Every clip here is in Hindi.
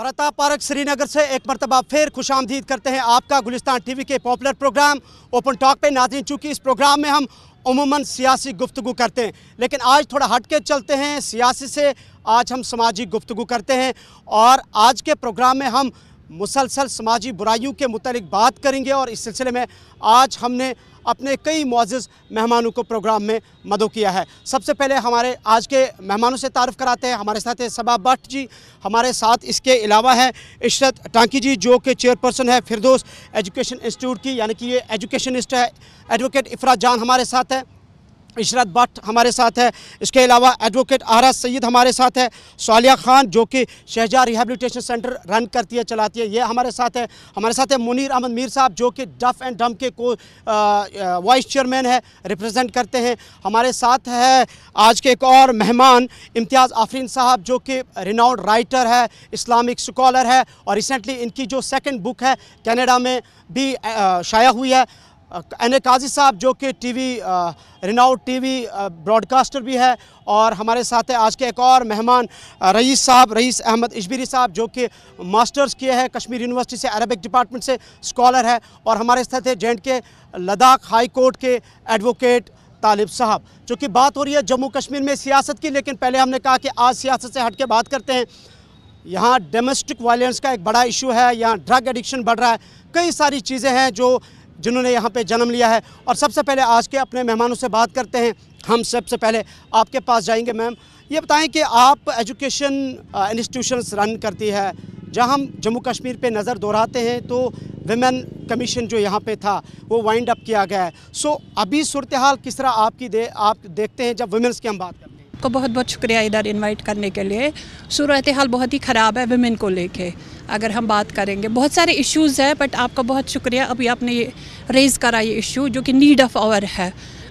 प्रताप पार्क श्रीनगर से एक मरतबा फिर खुशामदीद करते हैं आपका गुलिस्तान टीवी के पॉपुलर प्रोग्राम ओपन टॉक पे। नाज़रीन, चूँकि इस प्रोग्राम में हम उमूमन सियासी गुफ्तगू करते हैं, लेकिन आज थोड़ा हट के चलते हैं सियासी से, आज हम समाजी गुफ्तगू करते हैं। और आज के प्रोग्राम में हम मुसलसल समाजी बुराइयों के मुतालिक बात करेंगे और इस सिलसिले में आज हमने अपने कई मुअज़्ज़िज़ मेहमानों को प्रोग्राम में मदो किया है। सबसे पहले हमारे आज के मेहमानों से तारुफ़ कराते हैं। हमारे साथ है शबाब भट्ट जी, हमारे साथ इसके अलावा है इशरत टांकी जी जो कि चेयरपर्सन है फिरदौस एजुकेशन इंस्टीट्यूट की, यानी कि ये एजुकेशनिस्ट है। एडवोकेट इफ़रा जान हमारे साथ है, इशरत भट्ट हमारे साथ है, इसके अलावा एडवोकेट आरस सैयद हमारे साथ है, सौलिया खान जो कि शहजार रिहेबिलिटेशन सेंटर रन करती है, चलाती है, ये हमारे साथ है। हमारे साथ है मुनीर अहमद मीर साहब जो कि डफ एंड डम के को वाइस चेयरमैन है, रिप्रेजेंट करते हैं। हमारे साथ है आज के एक और मेहमान इम्तियाज़ आफरीन साहब जो कि रिनाउंड राइटर है, इस्लामिक स्कॉलर है और रिसेंटली इनकी जो सेकेंड बुक है कैनेडा में भी शाया हुई है। एन ए काजी साहब जो कि रिनाउड टीवी ब्रॉडकास्टर भी है। और हमारे साथ है आज के एक और मेहमान रईस साहब, रईस अहमद इशबरी साहब जो कि मास्टर्स किए हैं कश्मीर यूनिवर्सिटी से, अरबिक डिपार्टमेंट से स्कॉलर है। और हमारे साथ है J and K Ladakh high court के एडवोकेट तालिब साहब। चूँकि बात हो रही है जम्मू कश्मीर में सियासत की, लेकिन पहले हमने कहा कि आज सियासत से हट के बात करते हैं। यहाँ डोमेस्टिक वायलेंस का एक बड़ा इशू है, यहाँ ड्रग एडिक्शन बढ़ रहा है, कई सारी चीज़ें हैं जो जिन्होंने यहाँ पे जन्म लिया है। और सबसे पहले आज के अपने मेहमानों से बात करते हैं। हम सबसे पहले आपके पास जाएंगे। मैम, ये बताएं कि आप एजुकेशन इंस्टीट्यूशंस रन करती है, जहाँ हम जम्मू कश्मीर पे नज़र दोहराते हैं तो विमेन कमीशन जो यहाँ पे था वो वाइंड अप किया गया है। सो अभी सूरत हाल किस तरह आप देखते हैं जब वुमेंस की हम बात करते हैं? आपको बहुत बहुत शुक्रिया इधर इन्वाइट करने के लिए। सूरत हाल बहुत ही ख़राब है विमेन को लेके। अगर हम बात करेंगे बहुत सारे इश्यूज़ है, बट आपका बहुत शुक्रिया अभी आपने ये रेज़ करा ये इशू जो कि नीड ऑफ आवर है।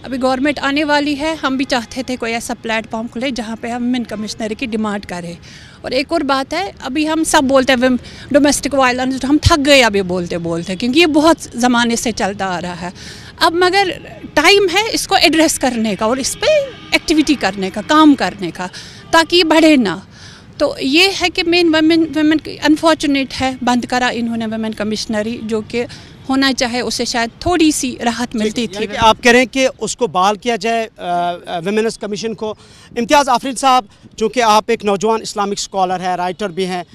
अभी गवर्नमेंट आने वाली है, हम भी चाहते थे कोई ऐसा प्लेटफॉर्म खुले जहाँ पे हम विमेन कमिश्नर की डिमांड करें। और एक और बात है, अभी हम सब बोलते हैं डोमेस्टिक वायलेंस, हम थक गए अभी बोलते बोलते, क्योंकि ये बहुत ज़माने से चलता आ रहा है। अब मगर टाइम है इसको एड्रेस करने का और इस पर एक्टिविटी करने का, काम करने का, ताकि ये बढ़े ना। तो ये है कि मेन वमेन अनफॉर्चुनेट है, बंद करा इन्होंने वमेन कमिश्नरी, जो कि होना चाहे उसे शायद थोड़ी सी राहत मिलती थी। आप कह रहे हैं कि उसको बहाल किया जाए विमेन्स कमीशन को। इम्तियाज़ आफरीन साहब, जो कि आप एक नौजवान इस्लामिक स्कॉलर है, राइटर भी हैं,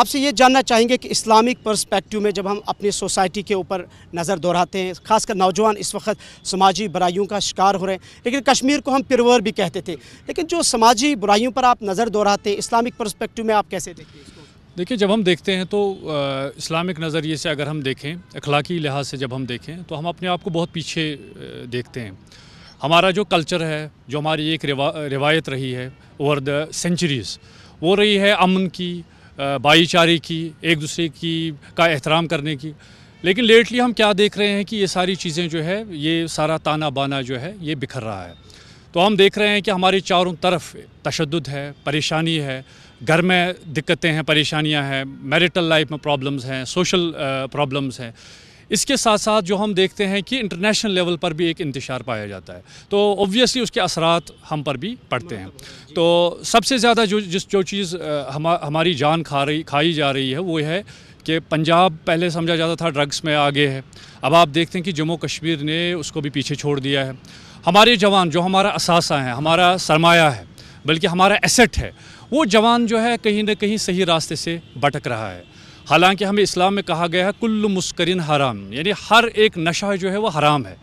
आपसे ये जानना चाहेंगे कि इस्लामिक पर्सपेक्टिव में जब हम अपनी सोसाइटी के ऊपर नज़र दोहराते हैं, खासकर नौजवान इस वक्त समाजी बुराइयों का शिकार हो रहे हैं, लेकिन कश्मीर को हम पिरवर भी कहते थे, लेकिन जो समाजी बुराइयों पर आप नज़र दोहराते हैं इस्लामिक पर्सपेक्टिव में आप कैसे देखते हैं? देखिए, जब हम देखते हैं तो इस्लामिक नज़रिए से अगर हम देखें, अखलाकी लिहाज से जब हम देखें, तो हम अपने आप को बहुत पीछे देखते हैं। हमारा जो कल्चर है, जो हमारी एक रिवायत रही है ओवर द सेंचुरीज़, वो रही है अमन की, भाईचारे की, एक दूसरे की का एहतराम करने की। लेकिन लेटली हम क्या देख रहे हैं कि ये सारी चीज़ें जो है, ये सारा ताना बाना जो है ये बिखर रहा है। तो हम देख रहे हैं कि हमारे चारों तरफ तशद्दुद है, परेशानी है, घर में दिक्कतें हैं, परेशानियां हैं, मैरिटल लाइफ में प्रॉब्लम्स हैं, सोशल प्रॉब्लम्स हैं। इसके साथ साथ जो हम देखते हैं कि इंटरनेशनल लेवल पर भी एक इंतशार पाया जाता है, तो ऑब्वियसली उसके असरात हम पर भी पड़ते हैं। तो सबसे ज़्यादा जो चीज़ हमारी जान खाई जा रही है वो है कि पंजाब पहले समझा जाता था ड्रग्स में आगे है, अब आप देखते हैं कि जम्मू कश्मीर ने उसको भी पीछे छोड़ दिया है। हमारे जवान जो हमारा असासा है, हमारा सरमाया है, बल्कि हमारा एसेट है, वो जवान जो है कहीं ना कहीं सही रास्ते से भटक रहा है। हालांकि हमें इस्लाम में कहा गया है कुल्लु मुस्करिन हराम, यानी हर एक नशा जो है वो हराम है।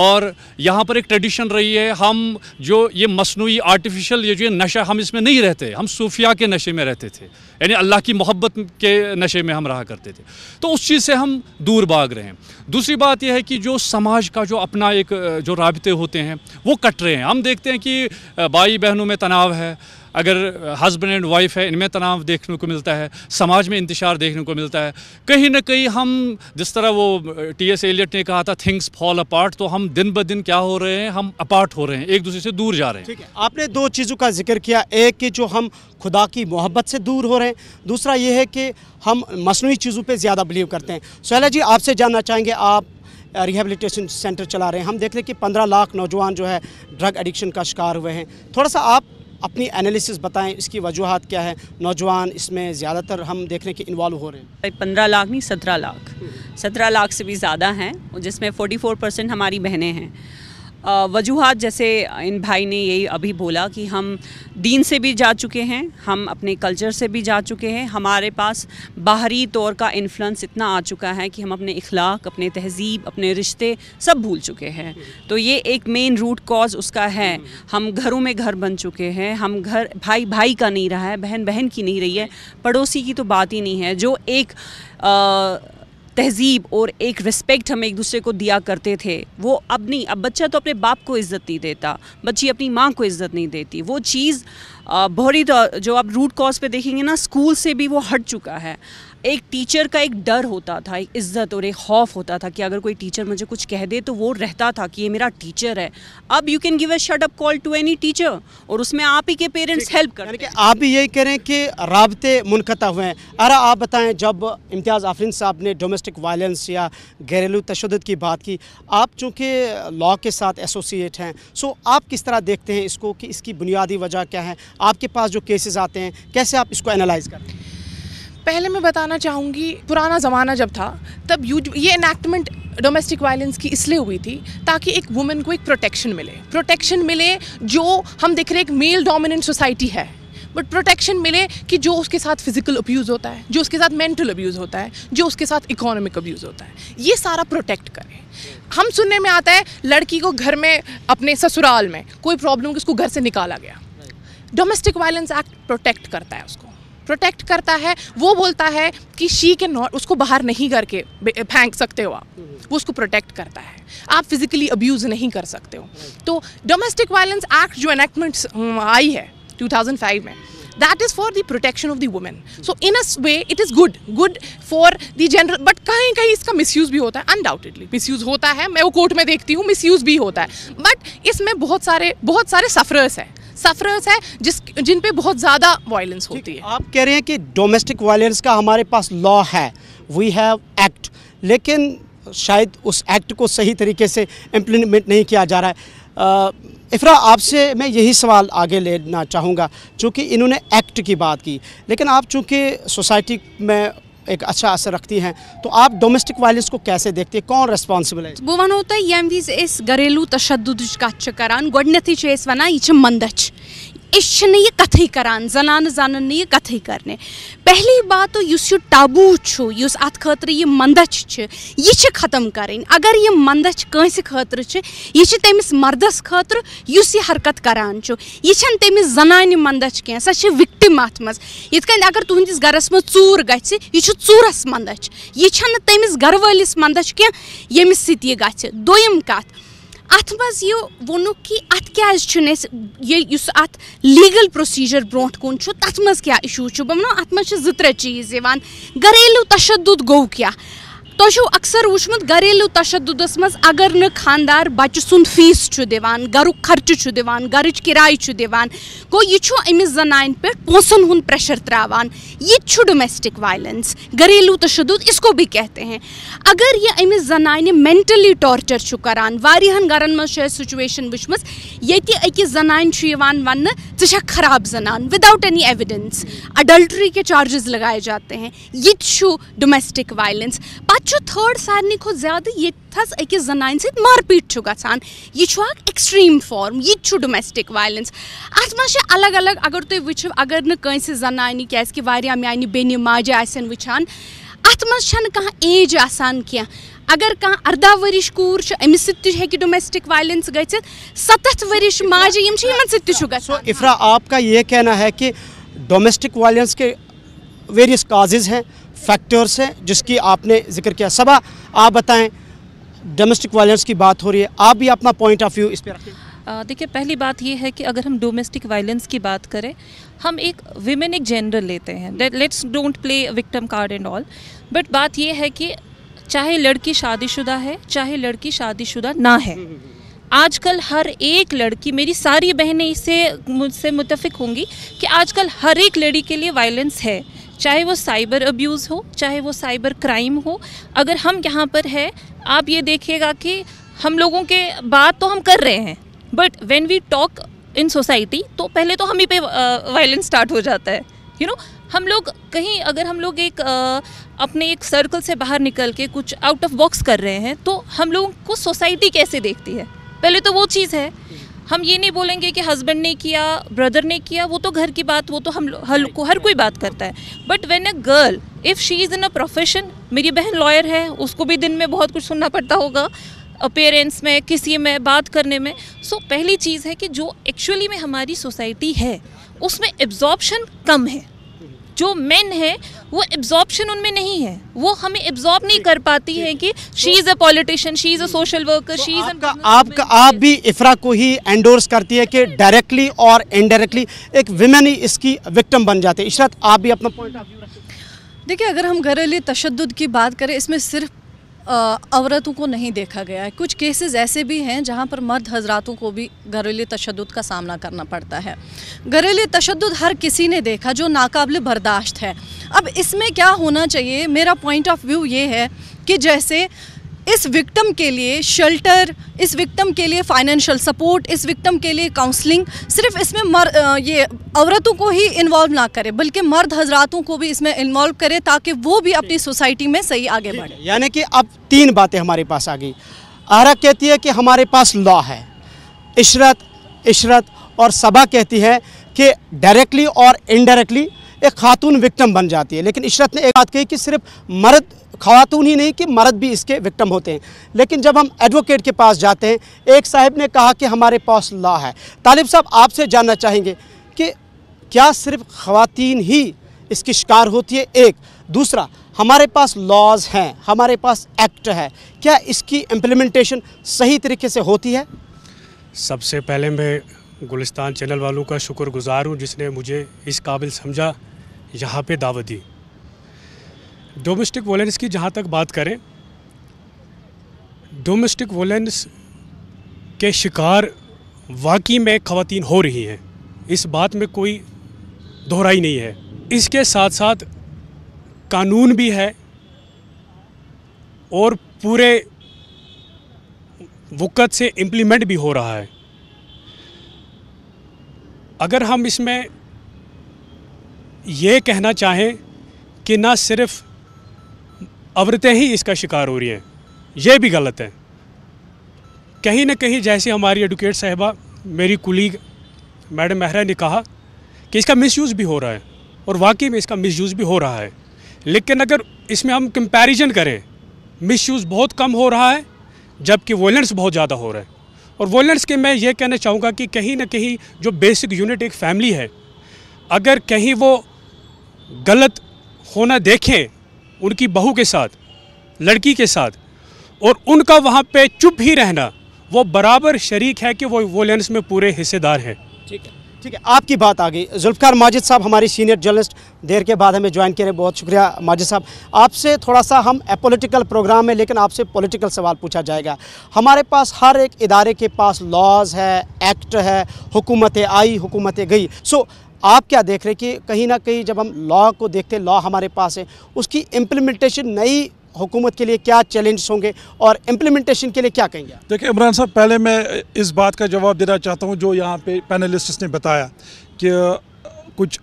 और यहाँ पर एक ट्रेडिशन रही है, हम जो ये मसनूई आर्टिफिशियल ये जो नशा, हम इसमें नहीं रहते, हम सूफिया के नशे में रहते थे, यानी अल्लाह की मोहब्बत के नशे में हम रहा करते थे। तो उस चीज़ से हम दूर भाग रहे हैं। दूसरी बात यह है कि जो समाज का जो अपना एक जो राबते होते हैं वो कट रहे हैं। हम देखते हैं कि भाई बहनों में तनाव है, अगर हस्बैंड एंड वाइफ है इनमें तनाव देखने को मिलता है, समाज में इंतशार देखने को मिलता है। कहीं ना कहीं हम जिस तरह वो T.S. एलियट ने कहा था थिंग्स फॉल अपार्ट, तो हम दिन ब दिन क्या हो रहे हैं, हम अपार्ट हो रहे हैं, एक दूसरे से दूर जा रहे हैं। ठीक है, आपने दो चीज़ों का जिक्र किया, एक कि जो हम खुदा की मोहब्बत से दूर हो रहे हैं, दूसरा ये है कि हम मसनूई चीज़ों पर ज़्यादा बिलीव करते हैं। सोहेला जी, आपसे जानना चाहेंगे, आप रिहेबिलिटेशन सेंटर चला रहे हैं, हम देख रहे हैं कि 15 लाख नौजवान जो है ड्रग एडिक्शन का शिकार हुए हैं, थोड़ा सा आप अपनी एनालिसिस बताएं, इसकी वजूहत क्या है, नौजवान इसमें ज़्यादातर हम देखने के इन्वॉल्व हो रहे हैं। 15 लाख नहीं 17 लाख, 17 लाख से भी ज़्यादा हैं, जिसमें 44% हमारी बहनें हैं। वजूहात जैसे इन भाई ने यही अभी बोला कि हम दीन से भी जा चुके हैं, हम अपने कल्चर से भी जा चुके हैं, हमारे पास बाहरी तौर का इन्फ्लुएंस इतना आ चुका है कि हम अपने इखलाक, अपने तहजीब, अपने रिश्ते सब भूल चुके हैं। तो ये एक मेन रूट कॉज उसका है। हम घरों में घर बन चुके हैं, हम घर भाई भाई का नहीं रहा है, बहन बहन की नहीं रही है, पड़ोसी की तो बात ही नहीं है। जो एक तहजीब और एक रिस्पेक्ट हम एक दूसरे को दिया करते थे वो अब नहीं। अब बच्चा तो अपने बाप को इज़्ज़त नहीं देता, बच्ची अपनी माँ को इज़्ज़त नहीं देती। वो चीज़ बहुत जो आप रूट कॉज पे देखेंगे ना, स्कूल से भी वो हट चुका है। एक टीचर का एक डर होता था, एक इज़्ज़त और एक खौफ होता था कि अगर कोई टीचर मुझे कुछ कह दे तो वो रहता था कि ये मेरा टीचर है। अब you can give a shut up call to any teacher और उसमें आप ही के पेरेंट्स हेल्प करते हैं। यानी कि आप भी यही कह रहे हैं कि राबते मुनक़ता हुए हैं। अरे आप बताएं, जब इम्तियाज़ आफरीन साहब ने डोमेस्टिक वायलेंस या घरेलू तशद्दुद की बात की, आप चूँकि लॉ के साथ एसोसिएट हैं, सो आप किस तरह देखते हैं इसको कि इसकी बुनियादी वजह क्या है? आपके पास जो केसेस आते हैं कैसे आप इसको एनालाइज करते हैं? पहले मैं बताना चाहूँगी, पुराना ज़माना जब था तब ये इनैक्टमेंट डोमेस्टिक वायलेंस की इसलिए हुई थी ताकि एक वुमेन को एक प्रोटेक्शन मिले जो हम देख रहे एक मेल डोमिनेंट सोसाइटी है, बट प्रोटेक्शन मिले कि जो उसके साथ फिजिकल अब्यूज़ होता है, जो उसके साथ मेंटल अब्यूज़ होता है, जो उसके साथ इकोनॉमिक अब्यूज़ होता है, ये सारा प्रोटेक्ट करें। हम सुनने में आता है लड़की को घर में अपने ससुराल में कोई प्रॉब्लम, उसको घर से निकाला गया। डोमेस्टिक वायलेंस एक्ट प्रोटेक्ट करता है, उसको प्रोटेक्ट करता है। वो बोलता है कि शी के नॉट, उसको बाहर नहीं करके फेंक सकते हो आप, वो उसको प्रोटेक्ट करता है। आप फिजिकली अब्यूज़ नहीं कर सकते हो। तो डोमेस्टिक वायलेंस एक्ट जो एनैक्टमेंट्स आई है 2005 में, that is for the protection of the women. So in a way it is good for the general, but कहीं कहीं इसका मिसयूज़ भी होता है। अनडाउटेडली मिसयूज़ होता है, मैं वो कोर्ट में देखती हूँ, मिसयूज़ भी होता है। बट इसमें बहुत सारे सफरर्स हैं, जिन पे बहुत ज़्यादा वायलेंस होती है। आप कह रहे हैं कि डोमेस्टिक वायलेंस का हमारे पास लॉ है, वी हैव एक्ट, लेकिन शायद उस एक्ट को सही तरीके से इम्प्लीमेंट नहीं किया जा रहा है। इफ़रा, आपसे मैं यही सवाल आगे लेना चाहूँगा। चूँकि इन्होंने एक्ट की बात की, लेकिन आप चूँकि सोसाइटी में एक अच्छा असर रखती हैं, तो आप डोमेस्टिक वायलेंस को कैसे देखते हैं? कौन रेस्पॉन्सिबल है? बो वन होता है यम वीज इस घरेलू तशद्दुद कथ करान गोडनथी छे इस वना ये मंदच इस ये कथ करान जनान जानन ये कथ करने। पहली बात तो यह टाबू इस अत खर यह मंदच यह ख़त्म करें। अगर यह मंदच कंस खतर यह तमिस मर्दस खतर इस यह हरकत करान यह तमिस जनान मंदच कह सो विक्टिम अत मज इन। अगर तुंदिस गरस मं चूर गि यह चूरस मंदच यह तमिस घर वलिस मंदच कह यमिस सी गि। दोयम कथ अत मज यह वोनुक कि अत क्या अत लीगल प्रोसीजर ब्रोट कौन तथ मज क्या इशू बनो अत मज ज त्रे चीज घरेलू तशद्दुद गो क्या तुम अक्सर वुचमुत घरेलू तशद्दुदस मज अगर न खानदार बच्चे सुंद फीस दिवान घरुक खर्च दिवान घरच किराय दिवान गो यह अमिस जनान पे पोसन हुन प्रेशर त्रावान। ये डोमेस्टिक वायलेंस घरेलू तशद्दुद इसको भी कहते हैं। अगर यह अमिस जनान मेंटली टॉर्चर करान वारियन घरन मज सिचुएशन वुचमस ये अकिस जनान वन या खराब जनान विदाउट एनी एविडेंस अडल्ट्री के चार्जेस लगाए जाते हैं। ये डोमेस्टिक वायलेंस। पच्चो थर्ड सारे खुद ज्यादा ये अकिस जनान मारपीट गान यह एक्सट्रीम फॉर्म। ये डोमेस्टिक वायलेंस अत मे अलग अलग। अगर तुम वो अगर नस जनान क्या मानी बेन माजे आन वान अत मे कह एज आसान क्या। अगर कह 18 वरिश कूर अमिस सत्य डोमेस्टिक वायलेंस गचित 70 वरिश माजे यम सत्य। इफ़रा, आपका ये कहना है कि डोमेस्टिक वायलेंस के वेरियस काजेज़ हैं, फैक्टर्स हैं, जिसकी आपने जिक्र किया। सबा, आप बताएं, डोमेस्टिक वायलेंस की बात हो रही है, आप भी अपना पॉइंट ऑफ व्यू इस पर रखें। देखिए, पहली बात यह है कि अगर हम डोमेस्टिक वायलेंस की बात करें, हम एक विमेन एक जेंडर लेते हैं, let's don't play victim card and all, but बात यह है कि चाहे लड़की शादीशुदा है चाहे लड़की शादीशुदा ना है, आजकल हर एक लड़की, मेरी सारी बहनें इससे मुझसे मुत्तफिक होंगी कि आजकल हर एक लड़की के लिए वायलेंस है, चाहे वो साइबर अब्यूज़ हो चाहे वो साइबर क्राइम हो। अगर हम यहाँ पर है, आप ये देखिएगा कि हम लोगों के बात तो हम कर रहे हैं, but when we talk in society, तो पहले तो हम ही पे वायलेंस स्टार्ट हो जाता है। यू नो, हम लोग कहीं अगर हम लोग एक अपने एक सर्कल से बाहर निकल के कुछ आउट ऑफ बॉक्स कर रहे हैं तो हम लोगों को सोसाइटी कैसे देखती है, पहले तो वो चीज़ है। हम ये नहीं बोलेंगे कि हस्बैंड ने किया, ब्रदर ने किया, वो तो घर की बात, वो तो हम हर कोई बात करता है। But when a girl if she is in a profession, मेरी बहन लॉयर है, उसको भी दिन में बहुत कुछ सुनना पड़ता होगा पेरेंट्स में, किसी में बात करने में। सो पहली चीज़ है कि जो एक्चुअली में हमारी सोसाइटी है उसमें एब्जॉर्प्शन कम है। जो मेन है वो एब्जॉर्प्शन उनमें नहीं है, वो हमें एब्जॉर्ब नहीं कर पाती है कि she is a politician, she is a social worker, she is a. आपका आप भी इफ्रा को ही एंडोर्स करती है कि डायरेक्टली और इनडायरेक्टली एक विमेन ही इसकी विक्टिम बन जाते हैं। इशरत, आप भी अपना पॉइंट ऑफ व्यू रखें। देखिए, अगर हम घरेलू तशद्दुद की बात करें, इसमें सिर्फ औरतों को नहीं देखा गया है, कुछ केसेस ऐसे भी हैं जहां पर मर्द हजरातों को भी घरेलू तशद्दुद का सामना करना पड़ता है। घरेलू तशद्दुद हर किसी ने देखा जो नाकाबिल बर्दाश्त है। अब इसमें क्या होना चाहिए, मेरा पॉइंट ऑफ व्यू ये है कि जैसे इस विक्टिम के लिए शेल्टर, इस विक्टिम के लिए फाइनेंशियल सपोर्ट, इस विक्टिम के लिए काउंसलिंग, सिर्फ इसमें ये औरतों को ही इन्वॉल्व ना करे बल्कि मर्द हजरातों को भी इसमें इन्वॉल्व करे ताकि वो भी अपनी सोसाइटी में सही आगे बढ़े। यानी कि अब तीन बातें हमारे पास आ गई। आहरा कहती है कि हमारे पास लॉ है, इशरत और सबा कहती है कि डायरेक्टली और इनडायरेक्टली एक खातून विक्टिम बन जाती है। लेकिन इशरत ने एक बात कही कि सिर्फ मर्द, खातून ही नहीं कि मर्द भी इसके विक्टिम होते हैं। लेकिन जब हम एडवोकेट के पास जाते हैं, एक साहब ने कहा कि हमारे पास लॉ है। तालिब साहब, आपसे जानना चाहेंगे कि क्या सिर्फ ख़वातीन ही इसकी शिकार होती है? एक, दूसरा, हमारे पास लॉज हैं, हमारे पास एक्ट है, क्या इसकी इम्प्लीमेंटेशन सही तरीके से होती है? सबसे पहले मैं गुलिस्तान चैनल वालों का शुक्रगुजार हूँ जिसने मुझे इस काबिल समझा, यहाँ पे दावत दी। डोमेस्टिक वॉयलेंस की जहाँ तक बात करें, डोमेस्टिक वॉयलेंस के शिकार वाकई में ख़वातीन हो रही हैं, इस बात में कोई दोहराई नहीं है। इसके साथ साथ कानून भी है और पूरे वक़्त से इम्प्लीमेंट भी हो रहा है। अगर हम इसमें ये कहना चाहें कि ना सिर्फ औरतें ही इसका शिकार हो रही हैं, ये भी गलत है। कहीं ना कहीं जैसे हमारी एडवोकेट साहिबा, मेरी कुलीग मैडम मेहरा ने कहा कि इसका मिसयूज़ भी हो रहा है और वाकई में इसका मिसयूज़ भी हो रहा है। लेकिन अगर इसमें हम कंपैरिजन करें, मिसयूज़ बहुत कम हो रहा है जबकि वॉयलेंस बहुत ज़्यादा हो रहा है। और वॉयलेंस के मैं ये कहना चाहूँगा कि कहीं ना कहीं जो बेसिक यूनिट एक फैमिली है, अगर कहीं वो गलत होना देखें उनकी बहू के साथ, लड़की के साथ, और उनका वहाँ पे चुप ही रहना, वो बराबर शरीक है कि वो वॉयलेंस में पूरे हिस्सेदार हैं। ठीक है, ठीक है, आपकी बात आ गई। जुल्फ़िकार माजिद साहब हमारे सीनियर जर्नलिस्ट देर के बाद हमें ज्वाइन करें, बहुत शुक्रिया माजिद साहब। आपसे थोड़ा सा, हम पॉलिटिकल प्रोग्राम है लेकिन आपसे पॉलिटिकल सवाल पूछा जाएगा। हमारे पास हर एक इदारे के पास लॉज है, एक्ट है, हुकूमतें आई, हुकूमतें गई। सो आप क्या देख रहे हैं कि कहीं ना कहीं जब हम लॉ को देखते हैं, लॉ हमारे पास है, उसकी इम्प्लीमेंटेशन नई हुकूमत के लिए क्या चैलेंज होंगे और इम्प्लीमेंटेशन के लिए क्या कहेंगे? देखिए इमरान साहब, पहले मैं इस बात का जवाब देना चाहता हूं जो यहाँ पे पैनलिस्ट ने बताया कि कुछ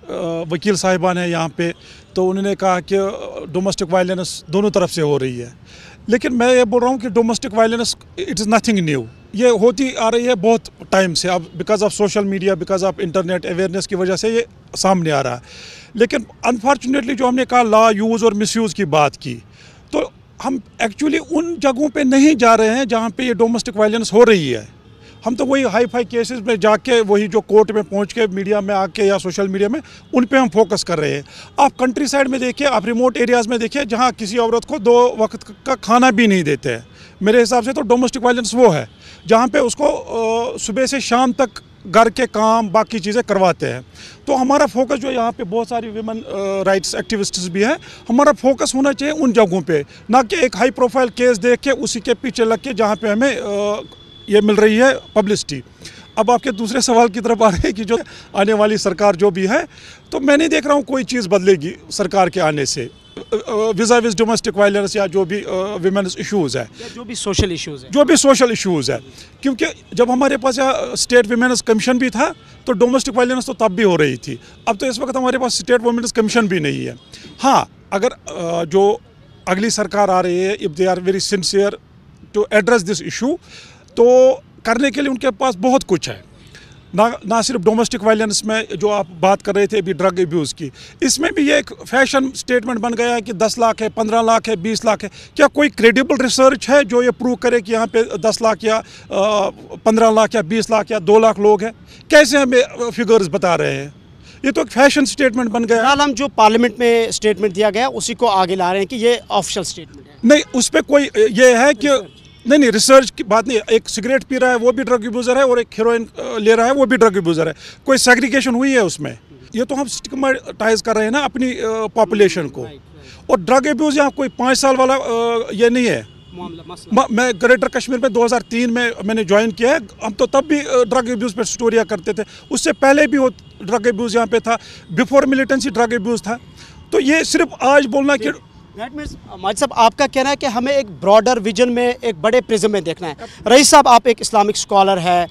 वकील साहिबान हैं यहाँ पे, तो उन्होंने कहा कि डोमेस्टिक वायलेंस दोनों तरफ से हो रही है। लेकिन मैं ये बोल रहा हूँ कि domestic violence it is nothing new, ये होती आ रही है बहुत टाइम से। अब because of social media, because of internet awareness की वजह से ये सामने आ रहा है। लेकिन अनफॉर्चुनेटली जो हमने कहा लॉ यूज़ और मिसयूज़ की बात की, तो हम एक्चुअली उन जगहों पे नहीं जा रहे हैं जहाँ पे ये डोमेस्टिक वायलेंस हो रही है। हम तो वही हाई फाई केसेस में जाके, वही जो कोर्ट में पहुंच के, मीडिया में आके या सोशल मीडिया में, उन पे हम फोकस कर रहे हैं। आप कंट्री साइड में देखिए, आप रिमोट एरियाज़ में देखिए जहाँ किसी औरत को दो वक्त का खाना भी नहीं देते हैं। मेरे हिसाब से तो डोमेस्टिक वायलेंस वो है जहाँ पे उसको सुबह से शाम तक घर के काम, बाकी चीज़ें करवाते हैं। तो हमारा फोकस जो यहाँ पे बहुत सारी विमेन राइट्स एक्टिविस्ट्स भी हैं, हमारा फोकस होना चाहिए उन जगहों पे, ना कि एक हाई प्रोफाइल केस देख के उसी के पीछे लग के जहाँ पे हमें ये मिल रही है पब्लिसिटी। अब आपके दूसरे सवाल की तरफ आ रहे हैं कि जो आने वाली सरकार जो भी है, तो मैं नहीं देख रहा हूँ कोई चीज़ बदलेगी सरकार के आने से। विज़ा-विज़ डोमेस्टिक वायलेंस या जो भी विमेंस इश्यूज़ है, जो भी सोशल इश्यूज़ है, क्योंकि जब हमारे पास स्टेट विमेंस कमीशन भी था तो डोमेस्टिक वायलेंस तो तब भी हो रही थी, अब तो इस वक्त हमारे पास स्टेट वुमेंस कमीशन भी नहीं है। हाँ, अगर जो अगली सरकार आ रही है, if they are very sincere to address this issue, तो करने के लिए उनके पास बहुत कुछ है, ना सिर्फ डोमेस्टिक वायलेंस में जो आप बात कर रहे थे अभी ड्रग एब्यूज़ की, इसमें भी ये एक फैशन स्टेटमेंट बन गया है कि 10 लाख है, 15 लाख है, 20 लाख है। क्या कोई क्रेडिबल रिसर्च है जो ये प्रूव करे कि यहाँ पे 10 लाख या 15 लाख या 20 लाख या 2 लाख लोग हैं? कैसे हमें फिगर्स बता रहे हैं? ये तो एक फैशन स्टेटमेंट बन गया। फिलहाल हम जो पार्लियामेंट में स्टेटमेंट दिया गया उसी को आगे ला रहे हैं कि ये ऑफिशियल स्टेटमेंट है। नहीं, उस पर कोई ये है कि नहीं, रिसर्च की बात नहीं। एक सिगरेट पी रहा है वो भी ड्रग यूज़र है, और एक हीरोइन ले रहा है वो भी ड्रग यूज़र है। कोई सेग्रीगेशन हुई है उसमें? ये तो हम स्टिग्माटाइज कर रहे हैं ना अपनी पॉपुलेशन को। और ड्रग एब्यूज़ यहाँ कोई 5 साल वाला ये नहीं है मामला। मैं ग्रेटर कश्मीर में 2003 में मैंने ज्वाइन किया है। हम तो तब भी ड्रग एब्यूज़ पर स्टोरियाँ करते थे, उससे पहले भी वो ड्रग एब्यूज़ यहाँ पे था, बिफोर मिलिटेंसी ड्रग एब्यूज़ था। तो ये सिर्फ आज बोलना कि दैट मीन्स, माजिद साहब आपका कहना है कि हमें एक ब्रॉडर विजन में, एक बड़े प्रिज्म में देखना है। रईस साहब, आप एक इस्लामिक स्कॉलर है,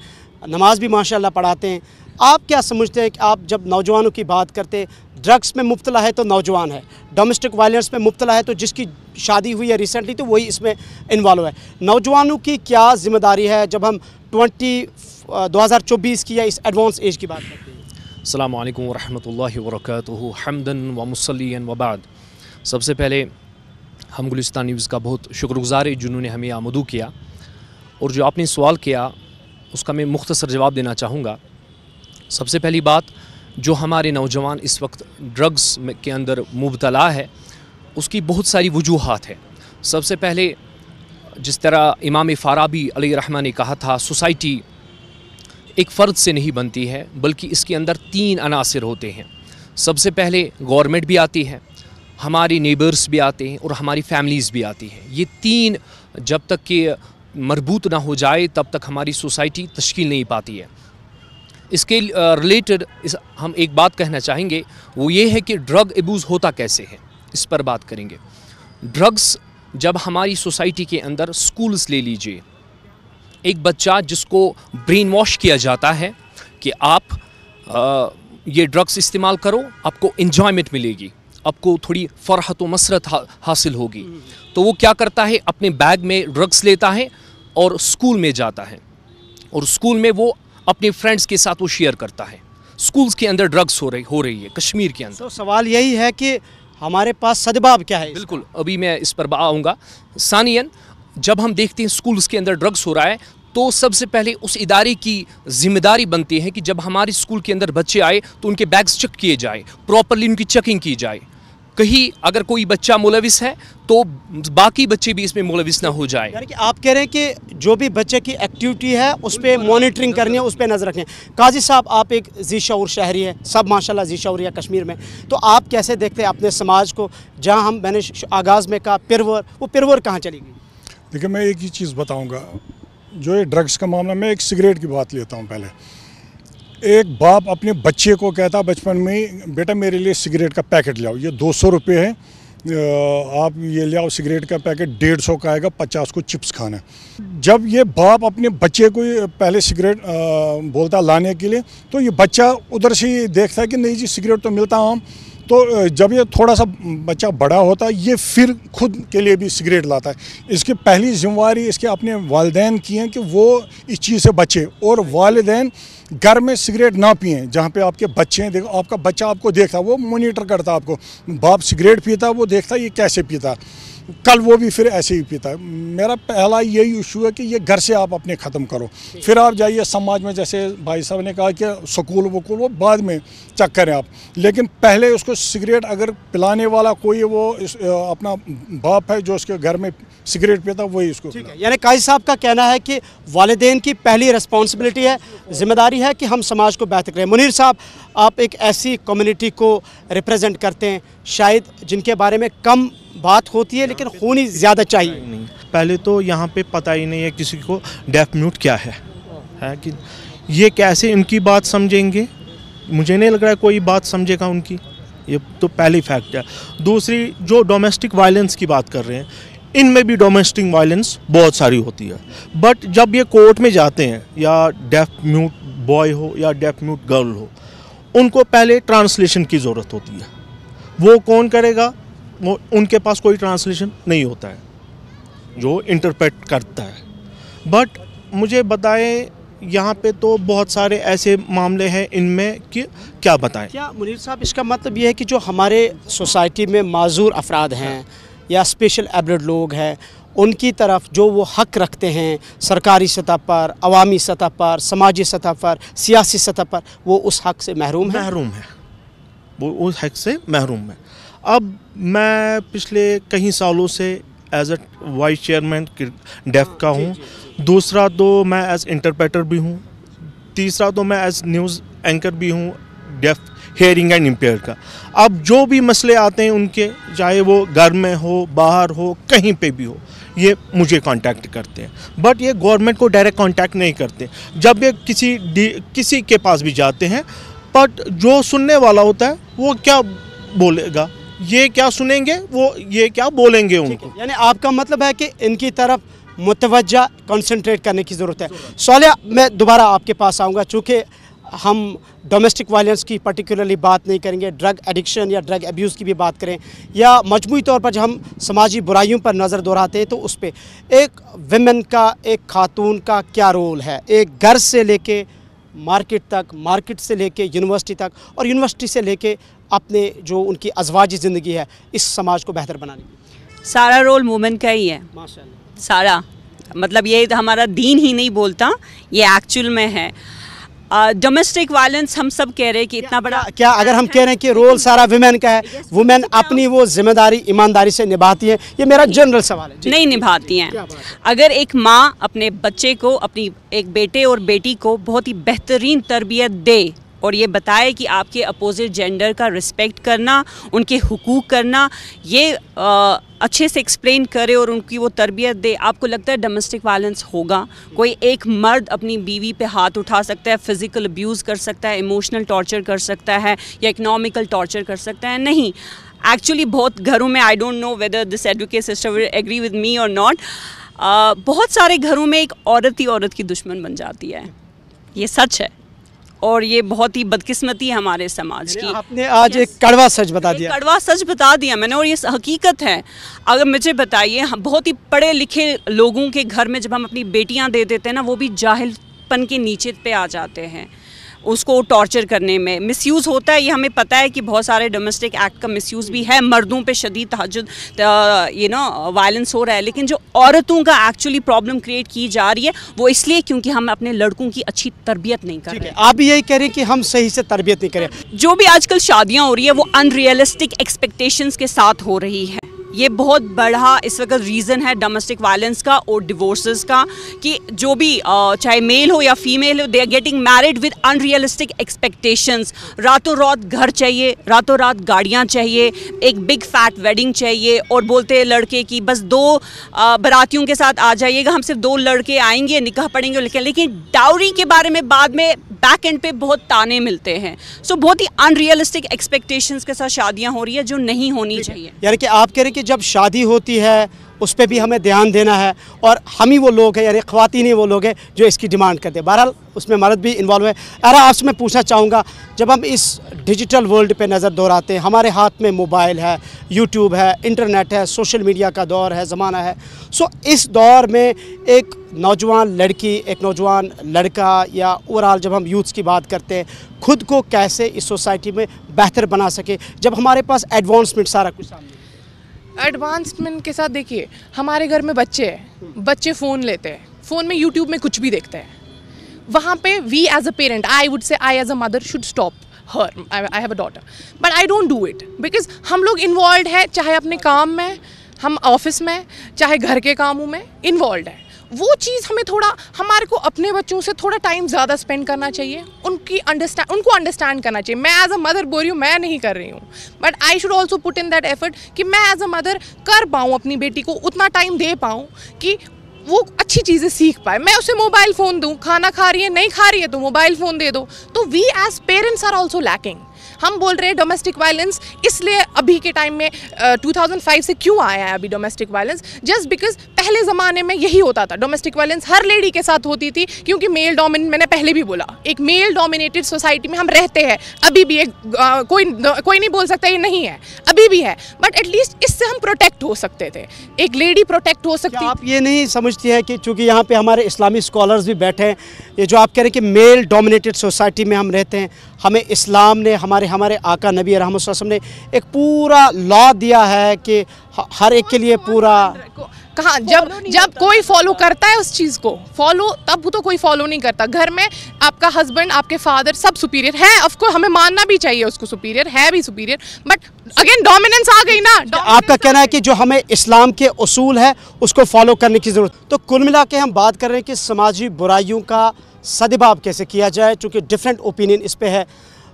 नमाज भी माशाल्लाह पढ़ाते हैं, आप क्या समझते हैं कि आप जब नौजवानों की बात करते, ड्रग्स में मुब्तला है तो नौजवान है, डोमेस्टिक वायलेंस में मुब्तला है तो जिसकी शादी हुई है रिसेंटली तो वही इसमें इन्वॉल्व है, नौजवानों की क्या जिम्मेदारी है जब हम 2024 की या इस एडवांस एज की बात करते हैं? अस्सलाम वालेकुम व रहमतुल्लाहि व बरकातुहू, हमदन व मुसल्लियन व बाद। सबसे पहले हम गुलिस्तान न्यूज़ का बहुत शुक्रगुजार है जिन्होंने हमें आमदू किया, और जो आपने सवाल किया उसका मैं मुख्तसर जवाब देना चाहूँगा। सबसे पहली बात, जो हमारे नौजवान इस वक्त ड्रग्स के अंदर मुबतला है उसकी बहुत सारी वजूहात है। सबसे पहले जिस तरह इमाम फ़ाराबी अलैहिर्रहमा ने कहा था, सोसाइटी एक फ़र्द से नहीं बनती है बल्कि इसके अंदर 3 अनासर होते हैं। सबसे पहले गवर्नमेंट भी आती है, हमारे नेबर्स भी आते हैं, और हमारी फैमिलीज़ भी आती हैं। ये 3 जब तक कि मरबूत ना हो जाए तब तक हमारी सोसाइटी तश्कील नहीं पाती है। इसके रिलेटेड हम एक बात कहना चाहेंगे, वो ये है कि ड्रग एब्यूज़ होता कैसे है, इस पर बात करेंगे। ड्रग्स जब हमारी सोसाइटी के अंदर, स्कूल्स ले लीजिए, एक बच्चा जिसको ब्रेन वॉश किया जाता है कि आप ये ड्रग्स इस्तेमाल करो आपको इन्जॉयमेंट मिलेगी, आपको थोड़ी फ़रहत व मसरत हासिल होगी, तो वो क्या करता है अपने बैग में ड्रग्स लेता है और स्कूल में जाता है, और स्कूल में वो अपने फ्रेंड्स के साथ वो शेयर करता है। स्कूल्स के अंदर ड्रग्स हो रही है कश्मीर के अंदर। तो सवाल यही है कि हमारे पास सदबाब क्या है? बिल्कुल, अभी मैं इस पर आऊँगा। सानियन, जब हम देखते हैं स्कूल्स के अंदर ड्रग्स हो रहा है तो सबसे पहले उस इदारे की जिम्मेदारी बनती है कि जब हमारे स्कूल के अंदर बच्चे आए तो उनके बैग्स चेक किए जाए, प्रॉपरली उनकी चेकिंग की जाए, कहीं अगर कोई बच्चा मुलविस है तो बाकी बच्चे भी इसमें मुलविस ना हो जाए। यानी कि आप कह रहे हैं कि जो भी बच्चे की एक्टिविटी है उस पर मॉनिटरिंग करनी है, उस पर नज़र रखनी है। काजी साहब, आप एक जी शऊर शहरी है, सब माशाल्लाह जी शऊर है कश्मीर में, तो आप कैसे देखते हैं अपने समाज को जहाँ हम, मैंने आगाज़ में कहा पिरवर, वो पिरवर कहाँ चली गई? देखिए, मैं एक ही चीज़ बताऊँगा, जो ये ड्रग्स का मामला, मैं एक सिगरेट की बात लेता हूँ। पहले एक बाप अपने बच्चे को कहता बचपन में, बेटा मेरे लिए सिगरेट का पैकेट ले आओ, ये 200 रुपये है, आप ये ले आओ सिगरेट का पैकेट, 150 का आएगा, 50 को चिप्स खाना। जब ये बाप अपने बच्चे को पहले सिगरेट बोलता लाने के लिए, तो ये बच्चा उधर से ही देखता है कि नहीं जी सिगरेट तो मिलता हम, तो जब ये थोड़ा सा बच्चा बड़ा होता है ये फिर खुद के लिए भी सिगरेट लाता है। इसकी पहली जिम्मेवारी इसके अपने वालिदैन की हैं कि वो इस चीज़ से बचे, और वालिदैन घर में सिगरेट ना पिए जहाँ पे आपके बच्चे हैं। देखो आपका बच्चा आपको देखता, वो मॉनिटर करता आपको, बाप सिगरेट पीता वो देखता ये कैसे पीता, कल वो भी फिर ऐसे ही पीता है। मेरा पहला यही इशू है कि ये घर से आप अपने ख़त्म करो, फिर आप जाइए समाज में, जैसे भाई साहब ने कहा कि स्कूल वकूल वो बाद में चेक करें आप, लेकिन पहले उसको सिगरेट अगर पिलाने वाला कोई वो अपना बाप है जो उसके घर में सिगरेट पीता वही इसको। ठीक है, यानी काजी साहब का कहना है कि वालिदैन की पहली रिस्पॉन्सिबिलिटी है, जिम्मेदारी है कि हम समाज को बेहतर करें। मुनीर साहब, आप एक ऐसी कम्युनिटी को रिप्रेजेंट करते हैं शायद जिनके बारे में कम बात होती है लेकिन होनी ज़्यादा चाहिए। नहीं, पहले तो यहाँ पे पता ही नहीं है किसी को डेफ म्यूट क्या है कि ये कैसे इनकी बात समझेंगे, मुझे नहीं लग रहा है कोई बात समझेगा उनकी। ये तो पहली फैक्ट है। दूसरी, जो डोमेस्टिक वायलेंस की बात कर रहे हैं, इनमें भी डोमेस्टिक वायलेंस बहुत सारी होती है, बट जब ये कोर्ट में जाते हैं, या डेफ म्यूट बॉय हो या डेफ म्यूट गर्ल हो, उनको पहले ट्रांसलेशन की ज़रूरत होती है। वो कौन करेगा? वो उनके पास कोई ट्रांसलेशन नहीं होता है जो इंटरप्रेट करता है। बट मुझे बताएं, यहाँ पे तो बहुत सारे ऐसे मामले हैं इनमें कि क्या बताएं। क्या मुनीर साहब, इसका मतलब ये है कि जो हमारे सोसाइटी में माजूर अफराद हैं या स्पेशल एबल्ड लोग हैं, उनकी तरफ जो वो हक रखते हैं सरकारी सतह पर, अवामी सतह पर, समाजी सतह पर, सियासी सतह पर, वो उस हक से महरूम है? महरूम है, वो उस हक से महरूम है। अब मैं पिछले कई सालों से एज ए वाइस चेयरमैन डेफ का हूँ, दूसरा तो मैं एज इंटरप्रेटर भी हूँ, तीसरा तो मैं एज न्यूज़ एंकर भी हूँ डेफ हेयरिंग एंड इम्पेयर्ड का। अब जो भी मसले आते हैं उनके, चाहे वो घर में हो, बाहर हो, कहीं पे भी हो, ये मुझे कांटेक्ट करते हैं, बट ये गवर्नमेंट को डायरेक्ट कांटेक्ट नहीं करते। जब ये किसी के पास भी जाते हैं, बट जो सुनने वाला होता है वो क्या बोलेगा, ये क्या सुनेंगे, वो ये क्या बोलेंगे उनको। यानी आपका मतलब है कि इनकी तरफ मुतवज्जा कंसंट्रेट करने की ज़रूरत है। सौलिया, मैं दोबारा आपके पास आऊँगा, चूँकि हम डोमेस्टिक वायलेंस की पर्टिकुलरली बात नहीं करेंगे, ड्रग एडिक्शन या ड्रग अब्यूज़ की भी बात करें, या मजमूई तौर पर जब हम समाजी बुराइयों पर नज़र दोहराते हैं तो उस पर एक विमेन का, एक खातून का क्या रोल है, एक घर से लेके मार्केट तक, मार्केट से लेके यूनिवर्सिटी तक, और यूनिवर्सिटी से लेके अपने जो उनकी अज़वाजी ज़िंदगी है, इस समाज को बेहतर बनाने में? सारा रोल वुमेन का ही है माशाल्लाह, सारा। मतलब ये हमारा दीन ही नहीं बोलता, ये एक्चुअल में है। डोमेस्टिक वायलेंस हम सब कह रहे हैं कि इतना बड़ा, क्या अगर हम कह रहे हैं कि रोल सारा वुमेन का है, वुमेन अपनी वो जिम्मेदारी ईमानदारी से निभाती है? ये मेरा जनरल सवाल है। नहीं निभाती हैं। अगर एक माँ अपने बच्चे को, अपनी एक बेटे और बेटी को बहुत ही बेहतरीन तरबियत दे और ये बताए कि आपके अपोजिट जेंडर का रिस्पेक्ट करना, उनके हुकूक करना, ये अच्छे से एक्सप्लेन करे और उनकी वो तरबियत दे, आपको लगता है डोमेस्टिक वायलेंस होगा? कोई एक मर्द अपनी बीवी पे हाथ उठा सकता है, फिज़िकल अब्यूज़ कर सकता है, इमोशनल टॉर्चर कर सकता है या इकनॉमिकल टॉर्चर कर सकता है? नहीं। एक्चुअली बहुत घरों में, I don't know whether this advocate sister will agree with me और नॉट, बहुत सारे घरों में एक औरत ही औरत की दुश्मन बन जाती है, ये सच है, और ये बहुत ही बदकिस्मती है हमारे समाज की। आपने आज एक कड़वा सच बता दिया। कड़वा सच बता दिया मैंने, और ये हकीकत है। अगर मुझे बताइए, बहुत ही पढ़े लिखे लोगों के घर में जब हम अपनी बेटियां दे देते हैं ना, वो भी जाहिलपन के नीचे पे आ जाते हैं, उसको टॉर्चर करने में मिसयूज़ होता है। ये हमें पता है कि बहुत सारे डोमेस्टिक एक्ट का मिसयूज़ भी है, मर्दों पे शदीद तहज्जुद वायलेंस हो रहा है, लेकिन जो औरतों का एक्चुअली प्रॉब्लम क्रिएट की जा रही है वो इसलिए क्योंकि हम अपने लड़कों की अच्छी तरबियत नहीं कर रहे। आप भी यही कह रहे हैं कि हम सही से तरबियत नहीं करें। जो भी आजकल शादियाँ हो रही है वो अनरियलिस्टिक एक्सपेक्टेशंस के साथ हो रही है। ये बहुत बड़ा इस वक्त रीज़न है डोमेस्टिक वायलेंस का और डिवोर्सेस का, कि जो भी चाहे मेल हो या फीमेल हो, they are getting married with unrealistic expectations. रातों रात घर चाहिए, रातों रात गाड़ियाँ चाहिए, एक बिग फैट वेडिंग चाहिए, और बोलते हैं लड़के की बस 2 बरातियों के साथ आ जाइएगा, हम सिर्फ 2 लड़के आएंगे, निकाह पढ़ेंगे, लेकिन डाउरी के बारे में बाद में बैक एंड पे बहुत ताने मिलते हैं। सो बहुत ही अनरियलिस्टिक एक्सपेक्टेशंस के साथ शादियां हो रही है जो नहीं होनी चाहिए। यानी कि आप कह रहे हैं कि जब शादी होती है उस पर भी हमें ध्यान देना है, और हम ही वो लोग हैं, यानी ख़वातीन ही वो लोग हैं जो इसकी डिमांड करते हैं। बहरहाल उसमें मर्द भी इन्वॉल्व है। अरा, आपसे मैं पूछना चाहूँगा, जब हम इस डिजिटल वर्ल्ड पे नज़र दोहराते हैं, हमारे हाथ में मोबाइल है, यूट्यूब है, इंटरनेट है, सोशल मीडिया का दौर है, ज़माना है, सो इस दौर में एक नौजवान लड़की, एक नौजवान लड़का, या ओवरऑल जब हम यूथ्स की बात करते हैं, खुद को कैसे इस सोसाइटी में बेहतर बना सके जब हमारे पास एडवांसमेंट सारा कुछ सामने? एडवांसमेंट के साथ देखिए, हमारे घर में बच्चे हैं, बच्चे फ़ोन लेते हैं, फ़ोन में यूट्यूब में कुछ भी देखते हैं, वहाँ पे we as a parent, I would say I as a mother should stop her, I have a daughter, but I don't do it, because हम लोग इन्वॉल्व है, चाहे अपने काम में, हम ऑफिस में, चाहे घर के कामों में इन्वॉल्व है। वो चीज़ हमें थोड़ा, हमारे को अपने बच्चों से थोड़ा टाइम ज़्यादा स्पेंड करना चाहिए, उनको अंडरस्टैंड करना चाहिए। मैं एज अ मदर बोल रही हूँ, मैं नहीं कर रही हूँ, but I should also put in that effort कि मैं एज अ मदर कर पाऊँ, अपनी बेटी को उतना टाइम दे पाऊँ कि वो अच्छी चीज़ें सीख पाए। मैं उसे मोबाइल फ़ोन दूँ, खाना खा रही है, नहीं खा रही है तो मोबाइल फ़ोन दे दो, तो we as parents are also lacking. हम बोल रहे हैं डोमेस्टिक वायलेंस इसलिए अभी के टाइम में 2005 से क्यों आया है अभी डोमेस्टिक वायलेंस, जस्ट बिकॉज पहले ज़माने में यही होता था, डोमेस्टिक वायलेंस हर लेडी के साथ होती थी क्योंकि मेल डोमिनेट, मैंने पहले भी बोला, एक मेल डोमिनेटेड सोसाइटी में हम रहते हैं अभी भी, एक कोई नहीं बोल सकता ये नहीं है, अभी भी है, बट एटलीस्ट इससे हम प्रोटेक्ट हो सकते थे, एक लेडी प्रोटेक्ट हो सकती। आप ये नहीं समझती है कि चूँकि यहाँ पर हमारे इस्लामी स्कॉलर्स भी बैठे हैं, ये जो आप कह रहे हैं कि मेल डोमिनेटेड सोसाइटी में हम रहते हैं, हमें इस्लाम ने, हमारे आका नबी रहमत सल्लल्लाहु अलैहि वसल्लम ने एक पूरा लॉ दिया है कि हर एक के लिए पूरा, कहा जब कोई फॉलो करता है उस चीज़ को फॉलो, तब तो कोई फॉलो नहीं करता। घर में आपका हस्बैंड, आपके फादर सब सुपीरियर हैं, ऑफ कोर्स हमें मानना भी चाहिए उसको सुपीरियर है भी सुपीरियर, बट अगेन डोमिनेंस आ गई ना। आपका कहना है कि जो हमें इस्लाम के उसूल है उसको फॉलो करने की ज़रूरत। तो कुल मिला के हम बात कर रहे हैं कि समाजी बुराइयों का सदभाव कैसे किया जाए, चूँकि डिफरेंट ओपिनियन इस पर है।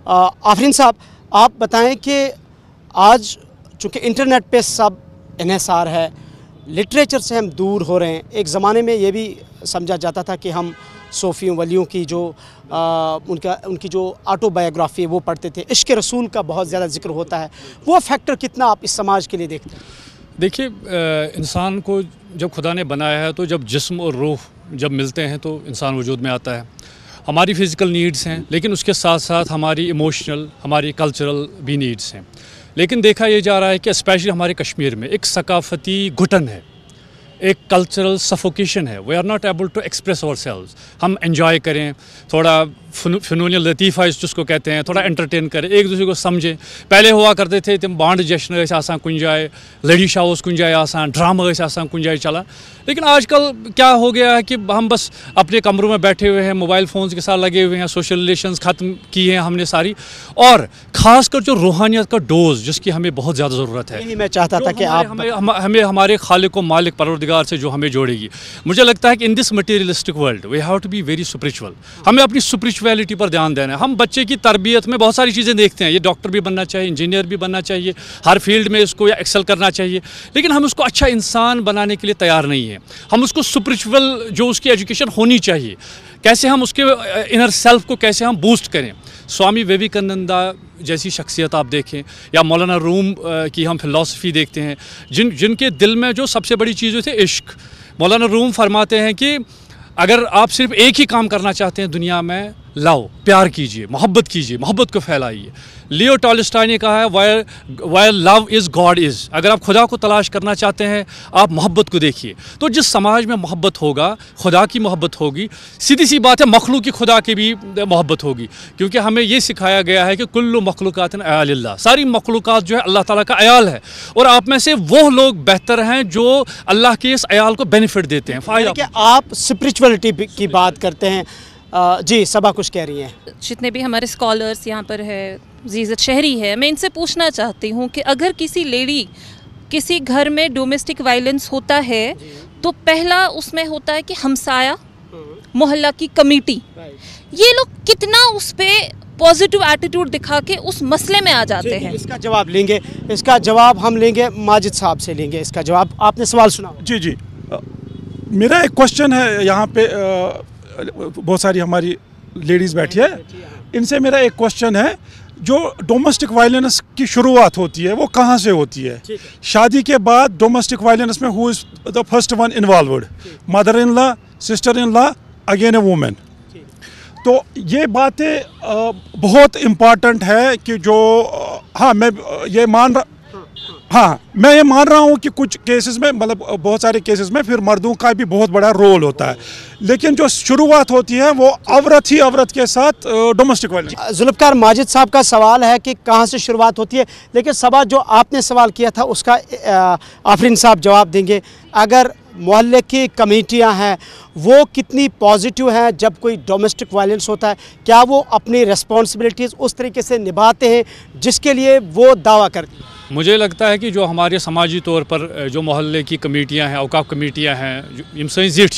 आफरीन साहब, आप बताएं कि आज चूँकि इंटरनेट पे सब इन्हसार है, लिटरेचर से हम दूर हो रहे हैं। एक ज़माने में ये भी समझा जाता था कि हम सूफियों वलियों की जो उनकी जो ऑटोबायोग्राफी है वो पढ़ते थे, इश्क रसूल का बहुत ज़्यादा जिक्र होता है, वो फैक्टर कितना आप इस समाज के लिए देखते हैं? देखिए, इंसान को जब खुदा ने बनाया है तो जब जिस्म और रूह जब मिलते हैं तो इंसान वजूद में आता है। हमारी फ़िज़िकल नीड्स हैं लेकिन उसके साथ साथ हमारी इमोशनल, हमारी कल्चरल भी नीड्स हैं। लेकिन देखा ये जा रहा है कि स्पेशली हमारे कश्मीर में एक सकाफती घुटन है, एक कल्चरल सफोकेशन है। We are not able to express ourselves, हम एंजॉय करें, थोड़ा फ़नून लतीफ़ा जिसको कहते हैं, थोड़ा एंटरटेन करें, एक दूसरे को समझें। पहले हुआ करते थे तुम बांड जश्न आसान कुन जाए, लड़ी शाह कुन जाए आसान, ड्रामा आसान कुन जाए चला। लेकिन आजकल क्या हो गया है कि हम बस अपने कमरों में बैठे हुए हैं, मोबाइल फ़ोन्स के साथ लगे हुए हैं, सोशल रिलेशंस ख़त्म की हैं हमने सारी, और ख़ासकर जो रूहानियत का डोज़ जिसकी हमें बहुत ज़्यादा ज़रूरत है। मैं चाहता था कि आप हमें हमारे खालिक व मालिक परवरदिगार से जो हमें जोड़ेगी। मुझे लगता है कि in this materialistic world we have to be very spiritual, हमें अपनी स्पिरिचुअल क्वालिटी पर ध्यान देना है। हम बच्चे की तरबियत में बहुत सारी चीज़ें देखते हैं, ये डॉक्टर भी बनना चाहिए, इंजीनियर भी बनना चाहिए, हर फील्ड में इसको या एक्सेल करना चाहिए, लेकिन हम उसको अच्छा इंसान बनाने के लिए तैयार नहीं है। हम उसको स्पिरिचुअल जो उसकी एजुकेशन होनी चाहिए, कैसे हम उसके इनर सेल्फ को कैसे हम बूस्ट करें। स्वामी विवेकानंदा जैसी शख्सियत आप देखें या मौलाना रूम की हम फिलॉसफी देखते हैं, जिनके दिल में जो सबसे बड़ी चीज़ थी इश्क। मौलाना रूम फरमाते हैं कि अगर आप सिर्फ एक ही काम करना चाहते हैं दुनिया में, लाओ प्यार कीजिए, मोहब्बत कीजिए, मोहब्बत को फैलाइए। लियो टॉलस्टॉय ने कहा है where love is God is, अगर आप खुदा को तलाश करना चाहते हैं आप मोहब्बत को देखिए। तो जिस समाज में मोहब्बत होगा, खुदा की मोहब्बत होगी, सीधी सी बात है मखलूक की खुदा की भी मोहब्बत होगी, क्योंकि हमें ये सिखाया गया है कि कुल्लु मखलूकातिन अयालिल्लाह, सारी मखलूक़ात जो है अल्लाह ताला का अयाल है, और आप में से वो लोग बेहतर हैं जो अल्लाह के इस अयाल को बेनिफिट देते हैं, फ़ायदा। आप स्पिरिचुअलिटी की बात करते हैं, जी सबा कुछ कह रही हैं। जितने भी हमारे स्कॉलर्स यहाँ पर है, जीजत शहरी है, मैं इनसे पूछना चाहती हूँ कि अगर किसी लेडी, किसी घर में डोमेस्टिक वायलेंस होता है तो पहला उसमें होता है कि हमसाया, मोहल्ला की कमेटी, ये लोग कितना उस पर पॉजिटिव एटीट्यूड दिखा के उस मसले में आ जाते हैं। इसका जवाब लेंगे, इसका जवाब हम लेंगे माजिद साहब से लेंगे इसका जवाब। आपने सवाल सुना? जी जी, मेरा एक क्वेश्चन है, यहाँ पे बहुत सारी हमारी लेडीज़ बैठी है, इनसे मेरा एक क्वेश्चन है, जो डोमेस्टिक वायलेंस की शुरुआत होती है वो कहाँ से होती है? शादी के बाद डोमेस्टिक वायलेंस में who is the first one involved? Mother in law, sister in law, again a women. तो ये बातें बहुत इम्पॉर्टेंट है कि जो हाँ मैं ये मान रहा, हाँ मैं ये मान रहा हूँ कि कुछ केसेस में, मतलब बहुत सारे केसेस में फिर मर्दों का भी बहुत बड़ा रोल होता है, लेकिन जो शुरुआत होती है वो औरत ही, औरत के साथ डोमेस्टिक वायलेंस। जुल्फकार माजिद साहब का सवाल है कि कहाँ से शुरुआत होती है, लेकिन सवाल जो आपने सवाल किया था उसका आफरीन साहब जवाब देंगे। अगर मोहल्ले की कमेटियाँ हैं वो कितनी पॉजिटिव हैं जब कोई डोमेस्टिक वायलेंस होता है, क्या वो अपनी रिस्पॉन्सिबिलिटीज़ उस तरीके से निभाते हैं जिसके लिए वो दावा करती है? मुझे लगता है कि जो हमारे समाजी तौर पर जो मोहल्ले की कमेटियां हैं, औकाफ कमेटियां हैं, इम सही जीठ,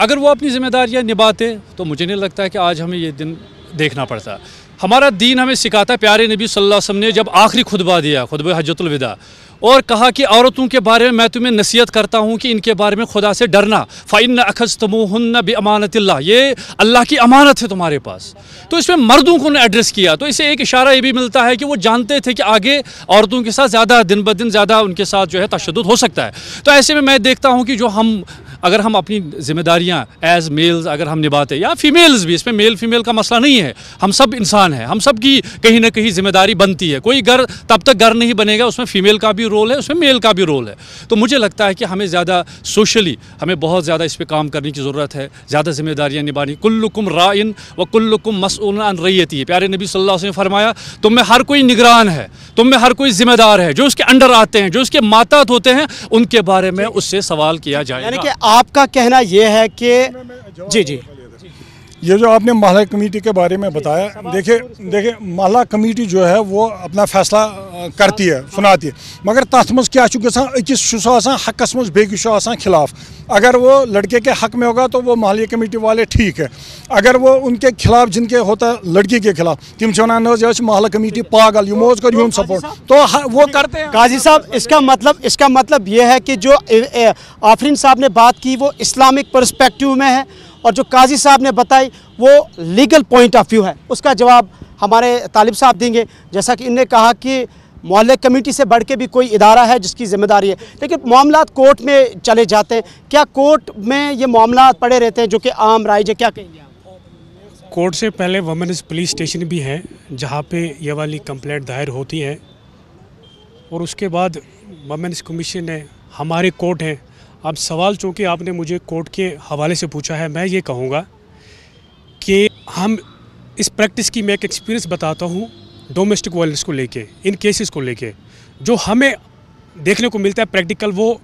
अगर वो अपनी ज़िम्मेदारियां निभाते तो मुझे नहीं लगता है कि आज हमें ये दिन देखना पड़ता। हमारा दीन हमें सिखाता है, प्यारे नबी सल्लल्लाहु अलैहि वसल्लम ने जब आखिरी खुतबा दिया, खुतबा हज्जतुल विदा, और कहा कि औरतों के बारे में मैं तुम्हें नसीहत करता हूँ कि इनके बारे में खुदा से डरना, फ़ाइन अखज़तमूहुन्ना बिअमानतिल्लाह, ये अल्लाह की अमानत है तुम्हारे पास। तो इसमें मर्दों को ने एड्रेस किया, तो इससे एक इशारा ये भी मिलता है कि वो जानते थे कि आगे औरतों के साथ ज़्यादा दिन ब दिन ज़्यादा उनके साथ जो है तशद्दुद हो सकता है। तो ऐसे में मैं देखता हूँ कि जो हम अगर हम अपनी जिम्मेदारियाँ एज़ मेल्स अगर हम निभाते, या फीमेल्स भी, इसमें मेल फीमेल का मसला नहीं है, हम सब इंसान हैं, हम सब की कहीं ना कहीं जिम्मेदारी बनती है। कोई घर तब तक घर नहीं बनेगा, उसमें फीमेल का भी रोल है, उसमें मेल का भी रोल है। तो मुझे लगता है कि हमें ज़्यादा सोशली हमें बहुत ज़्यादा इस पर काम करने की ज़रूरत है, ज़्यादा जिम्मेदारियाँ निभानी। कुल्लुकुम राइन व कुल्लुकुम मसऊलन अन रईयती, प्यारे नबी सल्लल्लाहु अलैहि वसल्लम ने फरमाया तुम में हर कोई निगरान है, तुम में हर कोई जिम्मेदार है, जो उसके अंडर आते हैं, जो उसके मातात होते हैं, उनके बारे में उससे सवाल किया जाए। आपका कहना यह है कि जी जी ये जो आपने महला कमेटी के बारे में बताया, देखिए महला कमेटी जो है वो अपना फैसला करती है, सुनाती है, मगर तथ मज क्या हकस मज बे खिलाफ, अगर वो लड़के के हक में होगा तो वो महलिया कमेटी वाले ठीक है, अगर वो उनके खिलाफ जिनके होता है लड़की के खिलाफ तम महला कमेटी पागल यमोज कर यून सपोर्ट तो वो करते हैं। काजी साहब इसका मतलब ये है कि जो आफरीन साहब ने बात की वो इस्लामिक पर्सपेक्टिव में है, और जो काजी साहब ने बताई वो लीगल पॉइंट ऑफ व्यू है। उसका जवाब हमारे तालिब साहब देंगे। जैसा कि इनने कहा कि मोहल्ले कमेटी से बढ़ के भी कोई इदारा है जिसकी ज़िम्मेदारी है, लेकिन मामला कोर्ट में चले जाते हैं, क्या कोर्ट में ये मामला पड़े रहते हैं जो कि आम राइज है, क्या कहेंगे? कोर्ट से पहले वुमेन्स पुलिस स्टेशन भी हैं जहाँ पे ये वाली कंप्लेंट दायर होती है, और उसके बाद वुमेन्स कमीशन है, हमारे कोर्ट हैं। अब सवाल चूँकि आपने मुझे कोर्ट के हवाले से पूछा है, मैं ये कहूँगा कि हम इस प्रैक्टिस की, मैं एक एक्सपीरियंस बताता हूँ डोमेस्टिक वायलेंस को लेके, इन केसेस को लेके जो हमें देखने को मिलता है प्रैक्टिकल, वो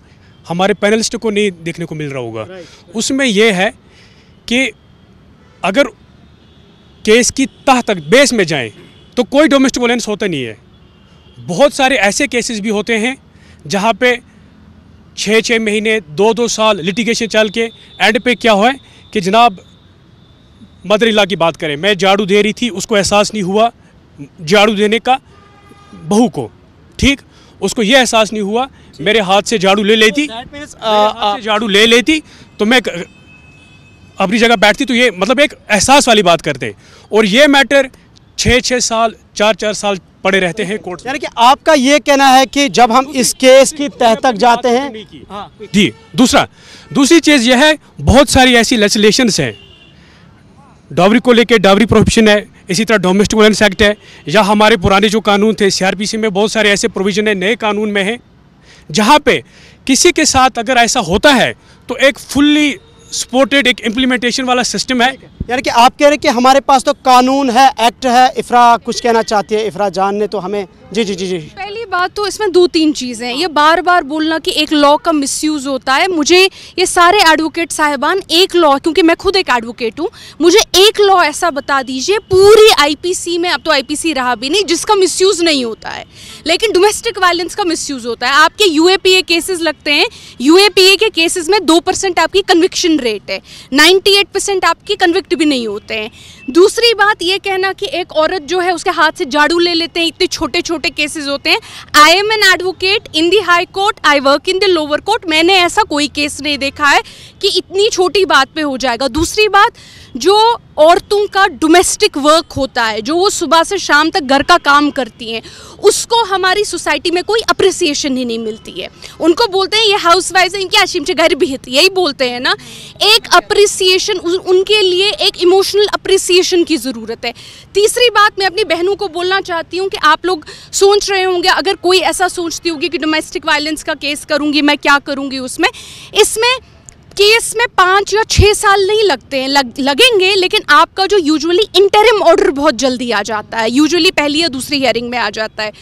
हमारे पैनलिस्ट को नहीं देखने को मिल रहा होगा। उसमें यह है कि अगर केस की तह तक बेस में जाएं तो कोई डोमेस्टिक वायलेंस होता नहीं है। बहुत सारे ऐसे केसेस भी होते हैं जहाँ पे 6-6 महीने 2-2 साल लिटिगेशन चल के एंड पे क्या हुआ कि जनाब मदर इला की बात करें, मैं झाड़ू दे रही थी, उसको एहसास नहीं हुआ झाड़ू देने का, बहू को, ठीक, उसको ये एहसास नहीं हुआ, मेरे हाथ से झाड़ू ले लेती, झाड़ू ले लेती तो मैं अपनी जगह बैठती, तो ये मतलब एक एहसास वाली बात करते, और ये मैटर 6-6 साल 4-4 साल पड़े रहते हैं कोर्ट। यानी कि आपका ये कहना है कि जब हम इस केस की तह तक जाते हैं जी। दूसरी चीज़ यह है, बहुत सारी ऐसी लेजिस्लेशंस हैं डावरी को लेके, डावरी प्रोहिबिशन है, इसी तरह डोमेस्टिक वायलेंस एक्ट है, या हमारे पुराने जो कानून थे CRPC में बहुत सारे ऐसे प्रोविजन है, नए कानून में है, जहाँ पे किसी के साथ अगर ऐसा होता है तो एक फुल्ली सपोर्टेड एक इम्प्लीमेंटेशन वाला सिस्टम है। यानी कि आप कह रहे हैं कि हमारे पास तो कानून है, एक्ट है। इफ्रा कुछ कहना चाहती है, इफ्रा जान ने तो हमें जी। पहली बात तो इसमें 2-3 चीज़ें हैं, ये बार बार बोलना कि एक लॉ का मिसयूज़ होता है। मुझे ये सारे एडवोकेट साहिबान एक लॉ, क्योंकि मैं खुद एक एडवोकेट हूँ, मुझे एक लॉ ऐसा बता दीजिए पूरी IPC में, अब तो IPC रहा भी नहीं, जिसका मिसयूज़ नहीं होता है, लेकिन डोमेस्टिक वायलेंस का मिसयूज़ होता है। आपके UAPA केसेस लगते हैं, UAPA के केसेस में 2% आपकी कन्विक्शन रेट है, 98% आपकी कन्विक्ट भी नहीं होते हैं। दूसरी बात ये कहना कि एक औरत जो है उसके हाथ से झाड़ू ले लेते हैं, इतने छोटे छोटे केसेस होते हैं। I am an advocate in the high court, I work in the lower court, मैंने ऐसा कोई केस नहीं देखा है कि इतनी छोटी बात पे हो जाएगा। दूसरी बात, जो औरतों का डोमेस्टिक वर्क होता है, जो वो सुबह से शाम तक घर का काम करती हैं, उसको हमारी सोसाइटी में कोई अप्रिसिएशन ही नहीं मिलती है। उनको बोलते हैं ये हाउस वाइफ है, इनके आशिम से घर भी है, यही बोलते हैं ना। एक अप्रिसिएशन, उनके लिए एक इमोशनल अप्रिसिएशन की ज़रूरत है। तीसरी बात, मैं अपनी बहनों को बोलना चाहती हूँ कि आप लोग सोच रहे होंगे, अगर कोई ऐसा सोचती होगी कि डोमेस्टिक वायलेंस का केस करूँगी, मैं क्या करूँगी उसमें, इसमें केस में 5 या 6 साल नहीं लगते हैं, लगेंगे, लेकिन आपका जो यूजुअली इंटरिम ऑर्डर बहुत जल्दी आ जाता है, यूजुअली पहली या दूसरी हियरिंग में आ जाता है।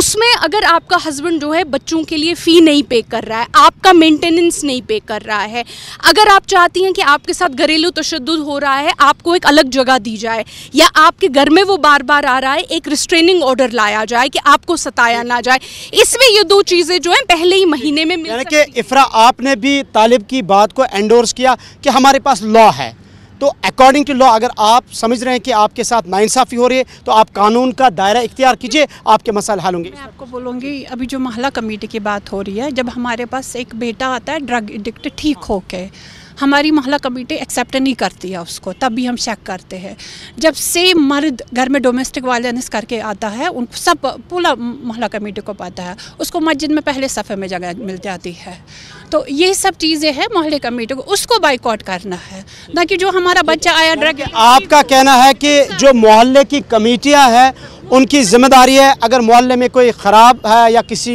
उसमें अगर आपका हस्बैंड जो है बच्चों के लिए फ़ी नहीं पे कर रहा है, आपका मेंटेनेंस नहीं पे कर रहा है, अगर आप चाहती हैं कि आपके साथ घरेलू तशद्दुद हो रहा है, आपको एक अलग जगह दी जाए, या आपके घर में वो बार बार आ रहा है, एक रिस्ट्रेनिंग ऑर्डर लाया जाए कि आपको सताया ना जाए, इसमें ये 2 चीज़ें जो हैं पहले ही महीने में मिल सकती हैं। यानी कि इफ्रा, आपने भी तालिब की बात को एंडोर्स किया कि हमारे पास लॉ है, तो अकॉर्डिंग टू लॉ अगर आप समझ रहे हैं कि आपके साथ नाइंसाफ़ी हो रही है तो आप कानून का दायरा इख्तियार कीजिए, आपके मसले हल होंगे। मैं आपको बोलूँगी अभी जो मोहल्ला कमेटी की बात हो रही है, जब हमारे पास एक बेटा आता है ड्रग एडिक्ट ठीक होके, हमारी मोहल्ला कमेटी एक्सेप्ट नहीं करती है उसको, तब भी हम चेक करते हैं। जब सेम मर्द घर में डोमेस्टिक वायलेंस करके आता है, उनको सब पूरा मोहल्ला कमेटी को पता है, उसको मस्जिद में पहले सफ़े में जगह मिल जाती है। तो ये सब चीज़ें हैं, मोहल्ले कमेटी को उसको बाइकआउट करना है, ना कि जो हमारा बच्चा आया ड्रग। आपका कहना है कि जो मोहल्ले की कमेटियाँ हैं उनकी जिम्मेदारी है, अगर मोहल्ले में कोई ख़राब है या किसी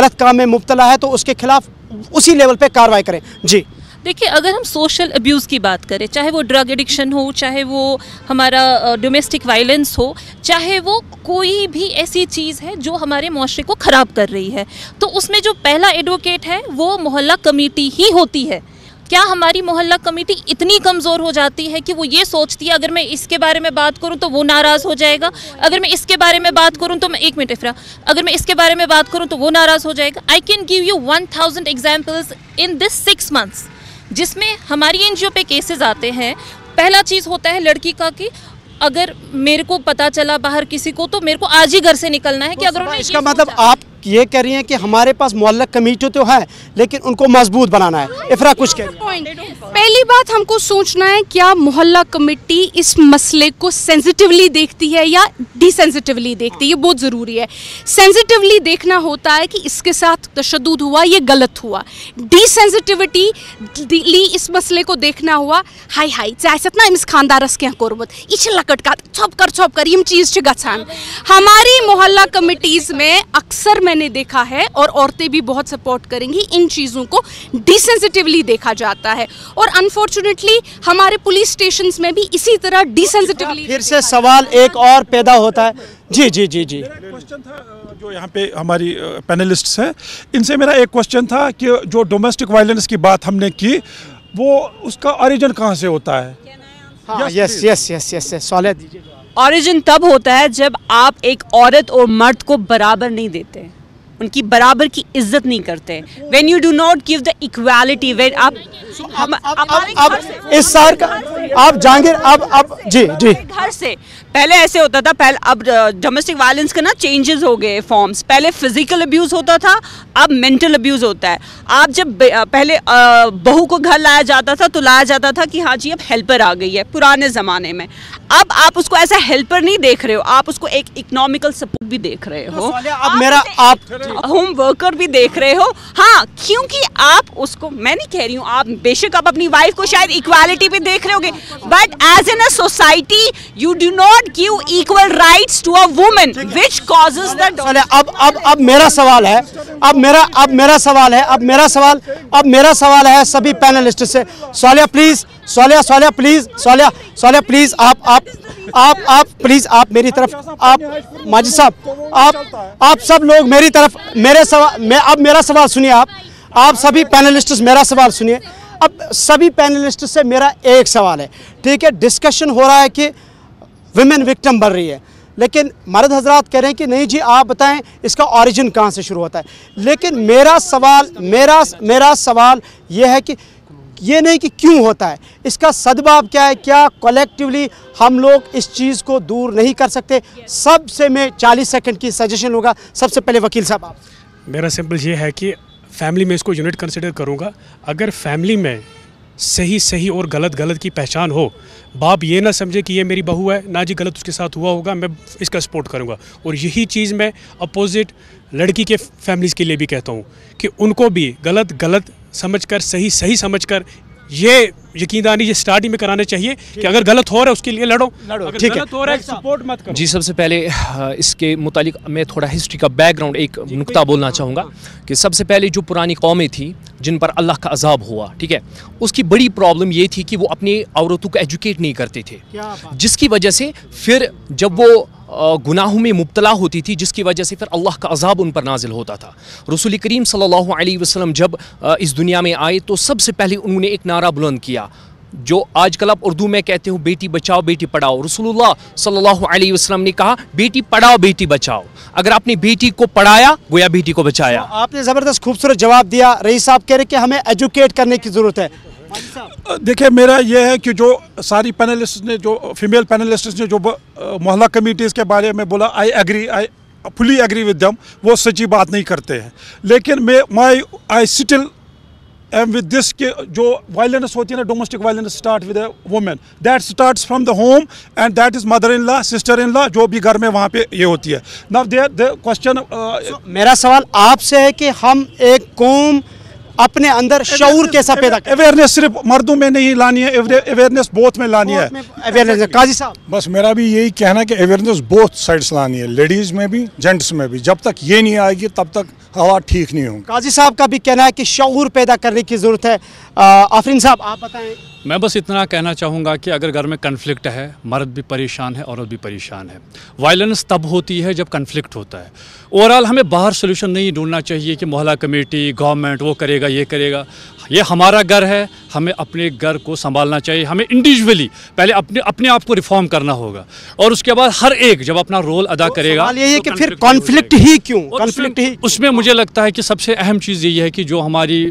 गलत काम में मुब्तला है तो उसके खिलाफ उसी लेवल पर कार्रवाई करें। जी देखिए, अगर हम सोशल अब्यूज़ की बात करें, चाहे वो ड्रग एडिक्शन हो, चाहे वो हमारा डोमेस्टिक वायलेंस हो, चाहे वो कोई भी ऐसी चीज़ है जो हमारे माशरे को ख़राब कर रही है, तो उसमें जो पहला एडवोकेट है वो मोहल्ला कमेटी ही होती है। क्या हमारी मोहल्ला कमेटी इतनी कमज़ोर हो जाती है कि वो ये सोचती है अगर मैं इसके बारे में बात करूं तो वो नाराज़ हो जाएगा, अगर मैं इसके बारे में बात करूं तो मैं, एक मिनट इफ्रा, अगर मैं इसके बारे में बात करूं तो वो नाराज़ हो जाएगा। I can give you 1000 examples in this 6 months जिसमें हमारी एनजीओ पे केसेस आते हैं। पहला चीज़ होता है लड़की का कि अगर मेरे को पता चला बाहर किसी को तो मेरे को आज ही घर से निकलना है। कि अगर इसका मतलब आप ये कह रही हैं कि हमारे पास मोहल्ला कमेटी तो है लेकिन उनको मजबूत बनाना है। इफ्रा कुछ कह रही है। पहली बात हमको सोचना है क्या मोहल्ला कमेटी इस मसले को सेंसिटिवली देखती है या डिसेंसिटिवली देखती है, ये बहुत ज़रूरी है। सेंसिटिवली देखना होता है कि इसके साथ तशद्दुद हुआ, ये गलत हुआ। डिसेंसिटिविटी ली इस मसले को देखना हुआ, हाय हाय जायसत ना इस खानदारस क्या कोरबत इच लकट का छप कर ये चीज़ गसान। हमारी मोहल्ला कमेटीज़ में अक्सर मैंने देखा है और औरतें भी बहुत सपोर्ट करेंगी, इन चीज़ों को डिसेंसिटिवली देखा जाता है और अनफॉर्चुनेटली हमारे पुलिस स्टेशंस में भी इसी तरह डिसेंसिटिवली। फिर से सवाल एक और पैदा होता है। जी जी जी जी, मेरा क्वेश्चन था जो यहाँ पे हमारी पैनलिस्ट्स हैं इनसे, मेरा एक क्वेश्चन था कि जो डोमेस्टिक वायलेंस की बात हमने की वो उसका ऑरिजिन कहाँ से होता है? Yes yes yes yes yes, सवाल दीजिए। ऑरिजिन तब होता है जब आप एक औरत और मर्द को बराबर नहीं देते, उनकी बराबर की इज्जत नहीं करते। When you do not give the equality, when आप इस सार का आप जांगिर आप जी जी घर से पहले ऐसे होता था, पहले अब डोमेस्टिक वायलेंस का ना चेंजेस हो गए फॉर्म्स। पहले फिजिकल अब्यूज़ होता था, अब मेंटल अब्यूज़ होता है। आप जब पहले बहू को घर लाया जाता था तो लाया जाता था कि हाँ जी अब हेल्पर आ गई है पुराने ज़माने में। अब आप उसको ऐसा हेल्पर नहीं देख रहे हो, आप उसको एक इकोनॉमिकल सपोर्ट भी देख रहे हो, अब मेरा आप होम वर्कर भी देख रहे हो। हाँ, क्योंकि आप उसको, मैं नहीं कह रही हूँ, आप बेशक आप अपनी वाइफ को शायद इक्वालिटी पे देख रहे होगे, but as in a society you do not give equal rights to a woman which causes the. अब मेरा सवाल है, अब मेरा सवाल है सभी पैनलिस्ट से। सौलिया प्लीज आप मेरी तरफ, आप माजिद साहब आप सब लोग मेरी तरफ, मेरे सवाल मैं, अब मेरा सवाल सुनिए, आप सभी पैनलिस्ट्स मेरा सवाल सुनिए। अब सभी पैनलिस्ट से मेरा एक सवाल है, ठीक है, डिस्कशन हो रहा है कि विमेन विक्टिम बन रही है, लेकिन मर्द हजरात कह रहे हैं कि नहीं जी आप बताएं इसका ऑरिजिन कहाँ से शुरू होता है। लेकिन मेरा सवाल ये है कि ये नहीं कि क्यों होता है, इसका सदबाब क्या है, क्या कलेक्टिवली हम लोग इस चीज़ को दूर नहीं कर सकते? सबसे मैं 40 सेकंड की सजेशन होगा। सबसे पहले वकील साहब आप। मेरा सिंपल ये है कि फैमिली में इसको यूनिट कंसिडर करूँगा। अगर फैमिली में सही और गलत की पहचान हो, बाप ये ना समझे कि ये मेरी बहू है ना जी गलत उसके साथ हुआ होगा, मैं इसका सपोर्ट करूँगा। और यही चीज़ मैं अपोजिट लड़की के फैमिलीज़ के लिए भी कहता हूँ कि उनको भी गलत समझकर सही समझकर ये यकीनदानी ये स्टार्टिंग में कराना चाहिए कि अगर गलत हो रहा है उसके लिए लड़ो, ठीक है, हो रहा है सपोर्ट मत करो। जी, सबसे पहले इसके मुतालिक मैं थोड़ा हिस्ट्री का बैकग्राउंड एक नुक्ता बोलना चाहूँगा कि सबसे पहले जो पुरानी कौमें थी जिन पर अल्लाह का अजाब हुआ, ठीक है, उसकी बड़ी प्रॉब्लम ये थी कि वो अपनी औरतों को एजुकेट नहीं करते थे, जिसकी वजह से फिर जब वो गुनाहों में मुब्तला होती थी, जिसकी वजह से फिर अल्लाह का अजाब उन पर नाजिल होता था। रसूल करीम सल्लल्लाहु अलैहि वसल्लम जब इस दुनिया में आए तो सबसे पहले उन्होंने एक नारा बुलंद किया जो आजकल आप उर्दू में कहते हो, बेटी बचाओ बेटी पढ़ाओ। रसूलुल्लाह सल्लल्लाहु अलैहि वसल्लम ने कहा बेटी पढ़ाओ बेटी बचाओ, अगर आपने बेटी को पढ़ाया गोया बेटी को बचाया। आपने ज़बरदस्त खूबसूरत जवाब दिया। रईस साहब कह रहे कि हमें एजुकेट करने की ज़रूरत है। देखिए मेरा ये है कि जो सारी पैनलिस्ट ने, जो फीमेल पैनलिस्ट ने जो मोहल्ला कमेटीज़ के बारे में बोला, I fully agree with them, वो सच्ची बात नहीं करते हैं। लेकिन I still am with this कि जो वायलेंस होती है ना, domestic violence start with women, that starts from the home and that is mother in law, sister in law, जो भी घर में वहाँ पे ये होती है ना। क्वेश्चन मेरा सवाल आपसे है कि हम एक कौम अपने अंदर शऊर कैसा पैदा करें? अवेयरनेस सिर्फ मर्दों में नहीं लानी है, अवेयरनेस बोथ में लानी है। अवेयरनेस काजी साहब, बस मेरा भी यही कहना है कि अवेयरनेस बोथ साइड्स लानी है, लेडीज़ में भी जेंट्स में भी। जब तक ये नहीं आएगी तब तक हवा ठीक नहीं होगी। काजी साहब का भी कहना है कि शऊर पैदा करने की ज़रूरत है। आफरीन साहब आप बताएँ। मैं बस इतना कहना चाहूँगा कि अगर घर में कन्फ्लिक्ट है, मर्द भी परेशान है, औरत भी परेशान है। वायलेंस तब होती है जब कन्फ्लिक्ट होता है। ओवरऑल हमें बाहर सोल्यूशन नहीं ढूंढना चाहिए कि मोहल्ला कमेटी, गवर्नमेंट वो करेगा, ये करेगा। ये हमारा घर है, हमें अपने घर को संभालना चाहिए। हमें इंडिविजुअली पहले अपने आप को रिफॉर्म करना होगा और उसके बाद हर एक जब अपना रोल अदा करेगा। सवाल यही है कि फिर कॉन्फ्लिक्ट ही क्यों? कॉन्फ्लिक्ट ही उसमें मुझे लगता है कि सबसे अहम चीज़ यही है कि जो हमारी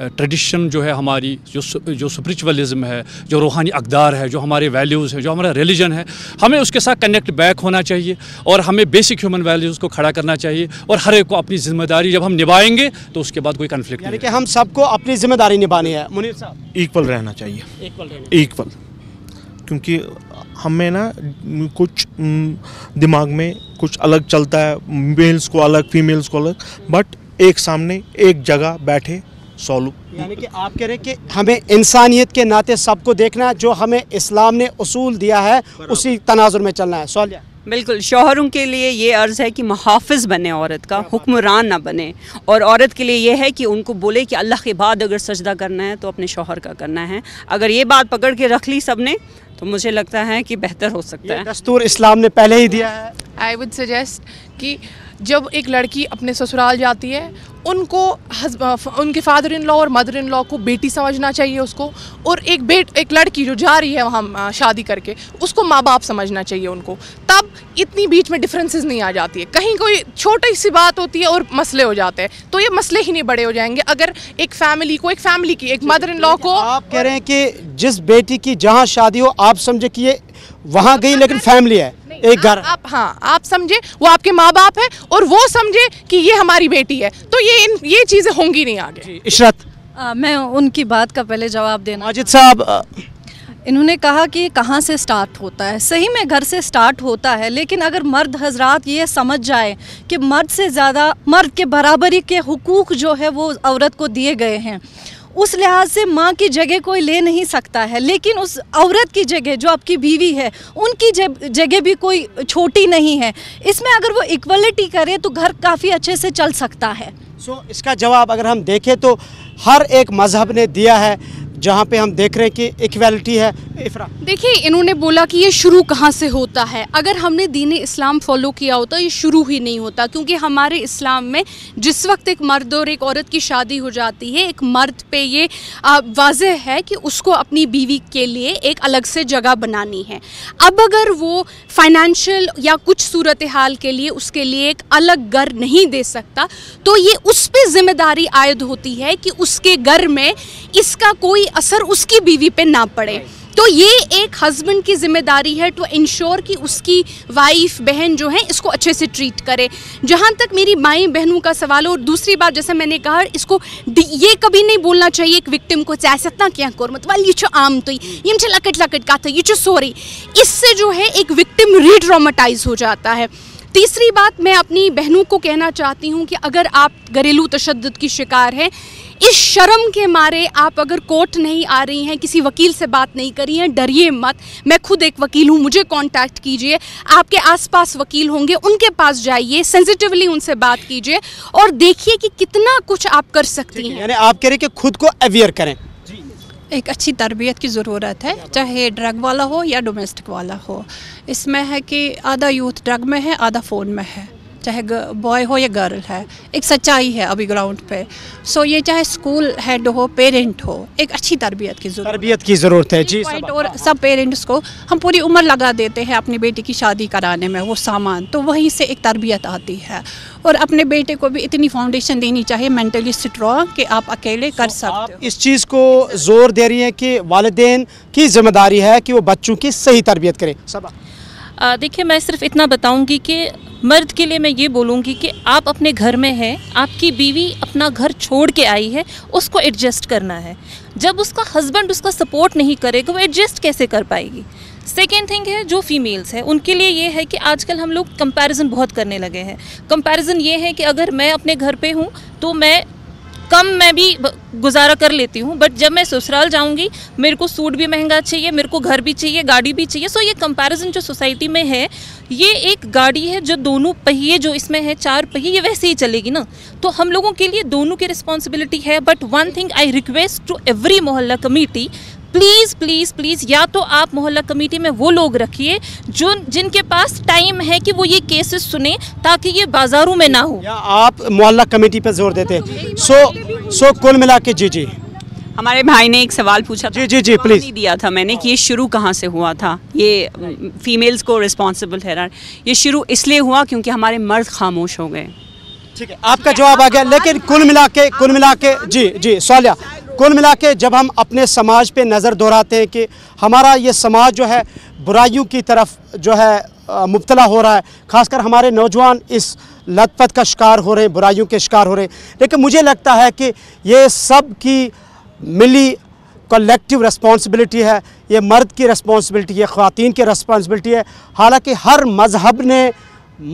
ट्रेडिशन जो है, हमारी जो स्पिरिचुअलिज्म है, जो रूहानी अकदार है, जो हमारे वैल्यूज़ है, जो हमारा रिलीजन है, हमें उसके साथ कनेक्ट बैक होना चाहिए और हमें बेसिक ह्यूमन वैल्यूज़ को खड़ा करना चाहिए। और हर एक को अपनी जिम्मेदारी जब हम निभाएंगे तो उसके बाद कोई कन्फ्लिक्ट नहीं। कि हम सबको अपनी जिम्मेदारी निभानी है। मुनीर साहब, इक्वल रहना चाहिए, इक्वल, क्योंकि हमें ना कुछ दिमाग में कुछ अलग चलता है, मेल्स को अलग, फीमेल्स को अलग, बट एक सामने एक जगह बैठे सॉल्व। यानी कि आप कह रहे हैं कि हमें इंसानियत के नाते सबको देखना है, जो हमें इस्लाम ने उसूल दिया है उसी तनाजुर में चलना है। सौलिया, बिल्कुल, शोहरों के लिए ये अर्ज़ है कि मुहाफ़िज़ बने औरत का, हुक्मरान ना बने। और औरत के लिए ये है कि उनको बोले कि अल्लाह के बाद अगर सजदा करना है तो अपने शोहर का करना है। अगर ये बात पकड़ के रख ली सबने तो मुझे लगता है कि बेहतर हो सकता है। दस्तूर इस्लाम ने पहले ही दिया है। आई वुड सजेस्ट कि जब एक लड़की अपने ससुराल जाती है, उनको उनके फादर इन लॉ और मदर इन लॉ को बेटी समझना चाहिए उसको, और एक लड़की जो जा रही है वहाँ शादी करके, उसको माँ बाप समझना चाहिए उनको। तब इतनी बीच में डिफरेंसेस नहीं आ जाती है। कहीं कोई छोटी सी बात होती है और मसले हो जाते हैं, तो ये मसले ही नहीं बड़े हो जाएंगे अगर एक फैमिली को, एक फैमिली की, एक मदर इन लॉ को। आप कह रहे हैं कि जिस बेटी की जहाँ शादी हो, आप समझे कि ये वहाँ गई लेकिन फैमिली है, एक घर। आप समझे वो आपके माँ बाप है और वो समझे कि ये हमारी बेटी है, तो ये चीज़ें होंगी नहीं आगे। इशरत, मैं उनकी बात का पहले जवाब देना। माजिद साहब, इन्होंने कहा कि कहाँ से स्टार्ट होता है। सही में घर से स्टार्ट होता है, लेकिन अगर मर्द हजरात ये समझ जाए कि मर्द से ज़्यादा, मर्द के बराबरी के हुकूक जो है वो औरत को दिए गए हैं, उस लिहाज से माँ की जगह कोई ले नहीं सकता है। लेकिन उस औरत की जगह जो आपकी बीवी है, उनकी जगह भी कोई छोटी नहीं है। इसमें अगर वो इक्वलिटी करे तो घर काफ़ी अच्छे से चल सकता है। सो इसका जवाब अगर हम देखें तो हर एक मजहब ने दिया है, जहाँ पे हम देख रहे हैं कि इक्वालिटी है। इफ्रा, देखिए इन्होंने बोला कि ये शुरू कहाँ से होता है। अगर हमने दीने इस्लाम फॉलो किया होता ये शुरू ही नहीं होता, क्योंकि हमारे इस्लाम में जिस वक्त एक मर्द और एक औरत की शादी हो जाती है, एक मर्द पे ये वाजह है कि उसको अपनी बीवी के लिए एक अलग से जगह बनानी है। अब अगर वो फाइनेंशियल या कुछ सूरत हाल के लिए उसके लिए एक अलग घर नहीं दे सकता, तो ये उस पर जिम्मेदारी आयद होती है कि उसके घर में इसका कोई असर उसकी बीवी पे ना पड़े। तो ये एक हस्बैंड की जिम्मेदारी है टू इंश्योर कि उसकी वाइफ, बहन जो है, इसको अच्छे से ट्रीट करे। जहाँ तक मेरी माएँ बहनों का सवाल है, और दूसरी बात जैसे मैंने कहा, इसको ये कभी नहीं बोलना चाहिए एक विक्टिम को सियासतना क्या कर, मतलब ये जो आम तो ये लकट लकट का था, ये जो सॉरी, इससे जो है एक विक्टिम रीट्रोमाटाइज हो जाता है। तीसरी बात मैं अपनी बहनों को कहना चाहती हूँ कि अगर आप घरेलू तशद्दुद की शिकार हैं, इस शर्म के मारे आप अगर कोर्ट नहीं आ रही हैं, किसी वकील से बात नहीं करी हैं, डरिए मत। मैं खुद एक वकील हूँ, मुझे कांटेक्ट कीजिए, आपके आसपास वकील होंगे, उनके पास जाइए, सेंसिटिवली उनसे बात कीजिए और देखिए कि कितना कुछ आप कर सकती हैं। यानी आप कह रहे कि खुद को अवेयर करें। एक अच्छी तरबियत की ज़रूरत है, चाहे ड्रग वाला हो या डोमेस्टिक वाला हो। इसमें है कि आधा यूथ ड्रग में है, आधा फ़ोन में है। चाहे बॉय हो या गर्ल है, एक सच्चाई है अभी ग्राउंड पे। सो ये चाहे स्कूल हेड हो, पेरेंट हो, एक अच्छी तरबियत की ज़रूरत है जी। और सब पेरेंट्स को हम पूरी उम्र लगा देते हैं अपनी बेटी की शादी कराने में वो सामान, तो वहीं से एक तरबियत आती है। और अपने बेटे को भी इतनी फाउंडेशन देनी चाहिए मेंटली स्ट्रॉन्ग कि आप अकेले कर सकते हो। इस चीज़ को ज़ोर दे रही है कि वालिदैन की जिम्मेदारी है कि वो बच्चों की सही तरबियत करें। देखिए, मैं सिर्फ इतना बताऊंगी कि मर्द के लिए मैं ये बोलूंगी कि आप अपने घर में हैं, आपकी बीवी अपना घर छोड़ के आई है, उसको एडजस्ट करना है। जब उसका हस्बैंड उसका सपोर्ट नहीं करेगा, वो एडजस्ट कैसे कर पाएगी। सेकेंड थिंग है जो फीमेल्स हैं उनके लिए ये है कि आजकल हम लोग कंपैरिजन बहुत करने लगे हैं। कंपैरिजन ये है कि अगर मैं अपने घर पे हूँ तो मैं भी गुजारा कर लेती हूँ, बट जब मैं ससुराल जाऊँगी मेरे को सूट भी महंगा चाहिए, मेरे को घर भी चाहिए, गाड़ी भी चाहिए। सो ये कंपैरिजन जो सोसाइटी में है, ये एक गाड़ी है जो दोनों पहिए जो इसमें है, चार पहिए, ये वैसे ही चलेगी ना। तो हम लोगों के लिए दोनों की रिस्पॉन्सिबिलिटी है। But one thing I request to every मोहल्ला कमेटी, प्लीज़ प्लीज़ प्लीज़, या तो आप मोहल्ला कमेटी में वो लोग रखिए जो जिनके पास टाइम है कि वो ये केसेस सुने, ताकि ये बाज़ारों में ना हो। या आप मोहल्ला कमेटी पर जोर देते हैं। सो कुल मिला के जी हमारे भाई ने एक सवाल पूछा था। जी प्लीज़ नहीं दिया था मैंने कि ये शुरू कहाँ से हुआ था। ये फीमेल्स को रिस्पॉन्सिबल ठहराना, ये शुरू इसलिए हुआ क्योंकि हमारे मर्द खामोश हो गए। ठीक है, आपका जवाब आ गया। लेकिन कुल मिला के जी सौलिया, कुल मिला के जब हम अपने समाज पे नज़र दोहराते हैं कि हमारा ये समाज जो है बुराइयों की तरफ जो है मुब्तला हो रहा है, खासकर हमारे नौजवान इस लतपत का शिकार हो रहे हैं, बुराइयों के शिकार हो रहे हैं। लेकिन मुझे लगता है कि ये सब की मिली कलेक्टिव रिस्पॉन्सिबिलिटी है, ये मर्द की रिस्पॉन्सिबिलिटी है, ख़वातीन की रिस्पॉन्सिबिलिटी है। हालाँकि हर मजहब ने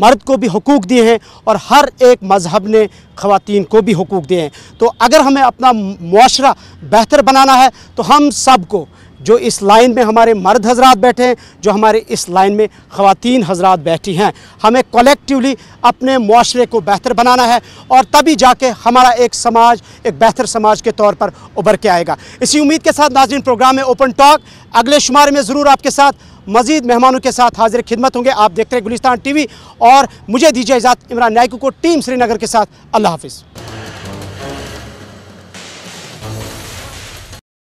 मर्द को भी हुकूक दिए हैं और हर एक मजहब ने ख़वातीन को भी हुकूक दिए हैं। तो अगर हमें अपना मुआशरा बेहतर बनाना है तो हम सबको, जो इस लाइन में हमारे मर्द हजरात बैठे हैं, जो हमारे इस लाइन में ख़वातीन हजरात बैठी हैं, हमें कलेक्टिवली अपने मुआशरे को बेहतर बनाना है और तभी जाके हमारा एक समाज एक बेहतर समाज के तौर पर उभर के आएगा। इसी उम्मीद के साथ नाज़रीन, प्रोग्राम है ओपन टॉक, अगले शुमारे में ज़रूर आपके साथ मज़ीद मेहमानों के साथ हाजिर खिदमत होंगे। आप देखते रहे गुलिस्तान टीवी और मुझे दीजिए इजाज़त, इमरान नाइकू को टीम श्रीनगर के साथ। अल्लाह हाफ़िज़।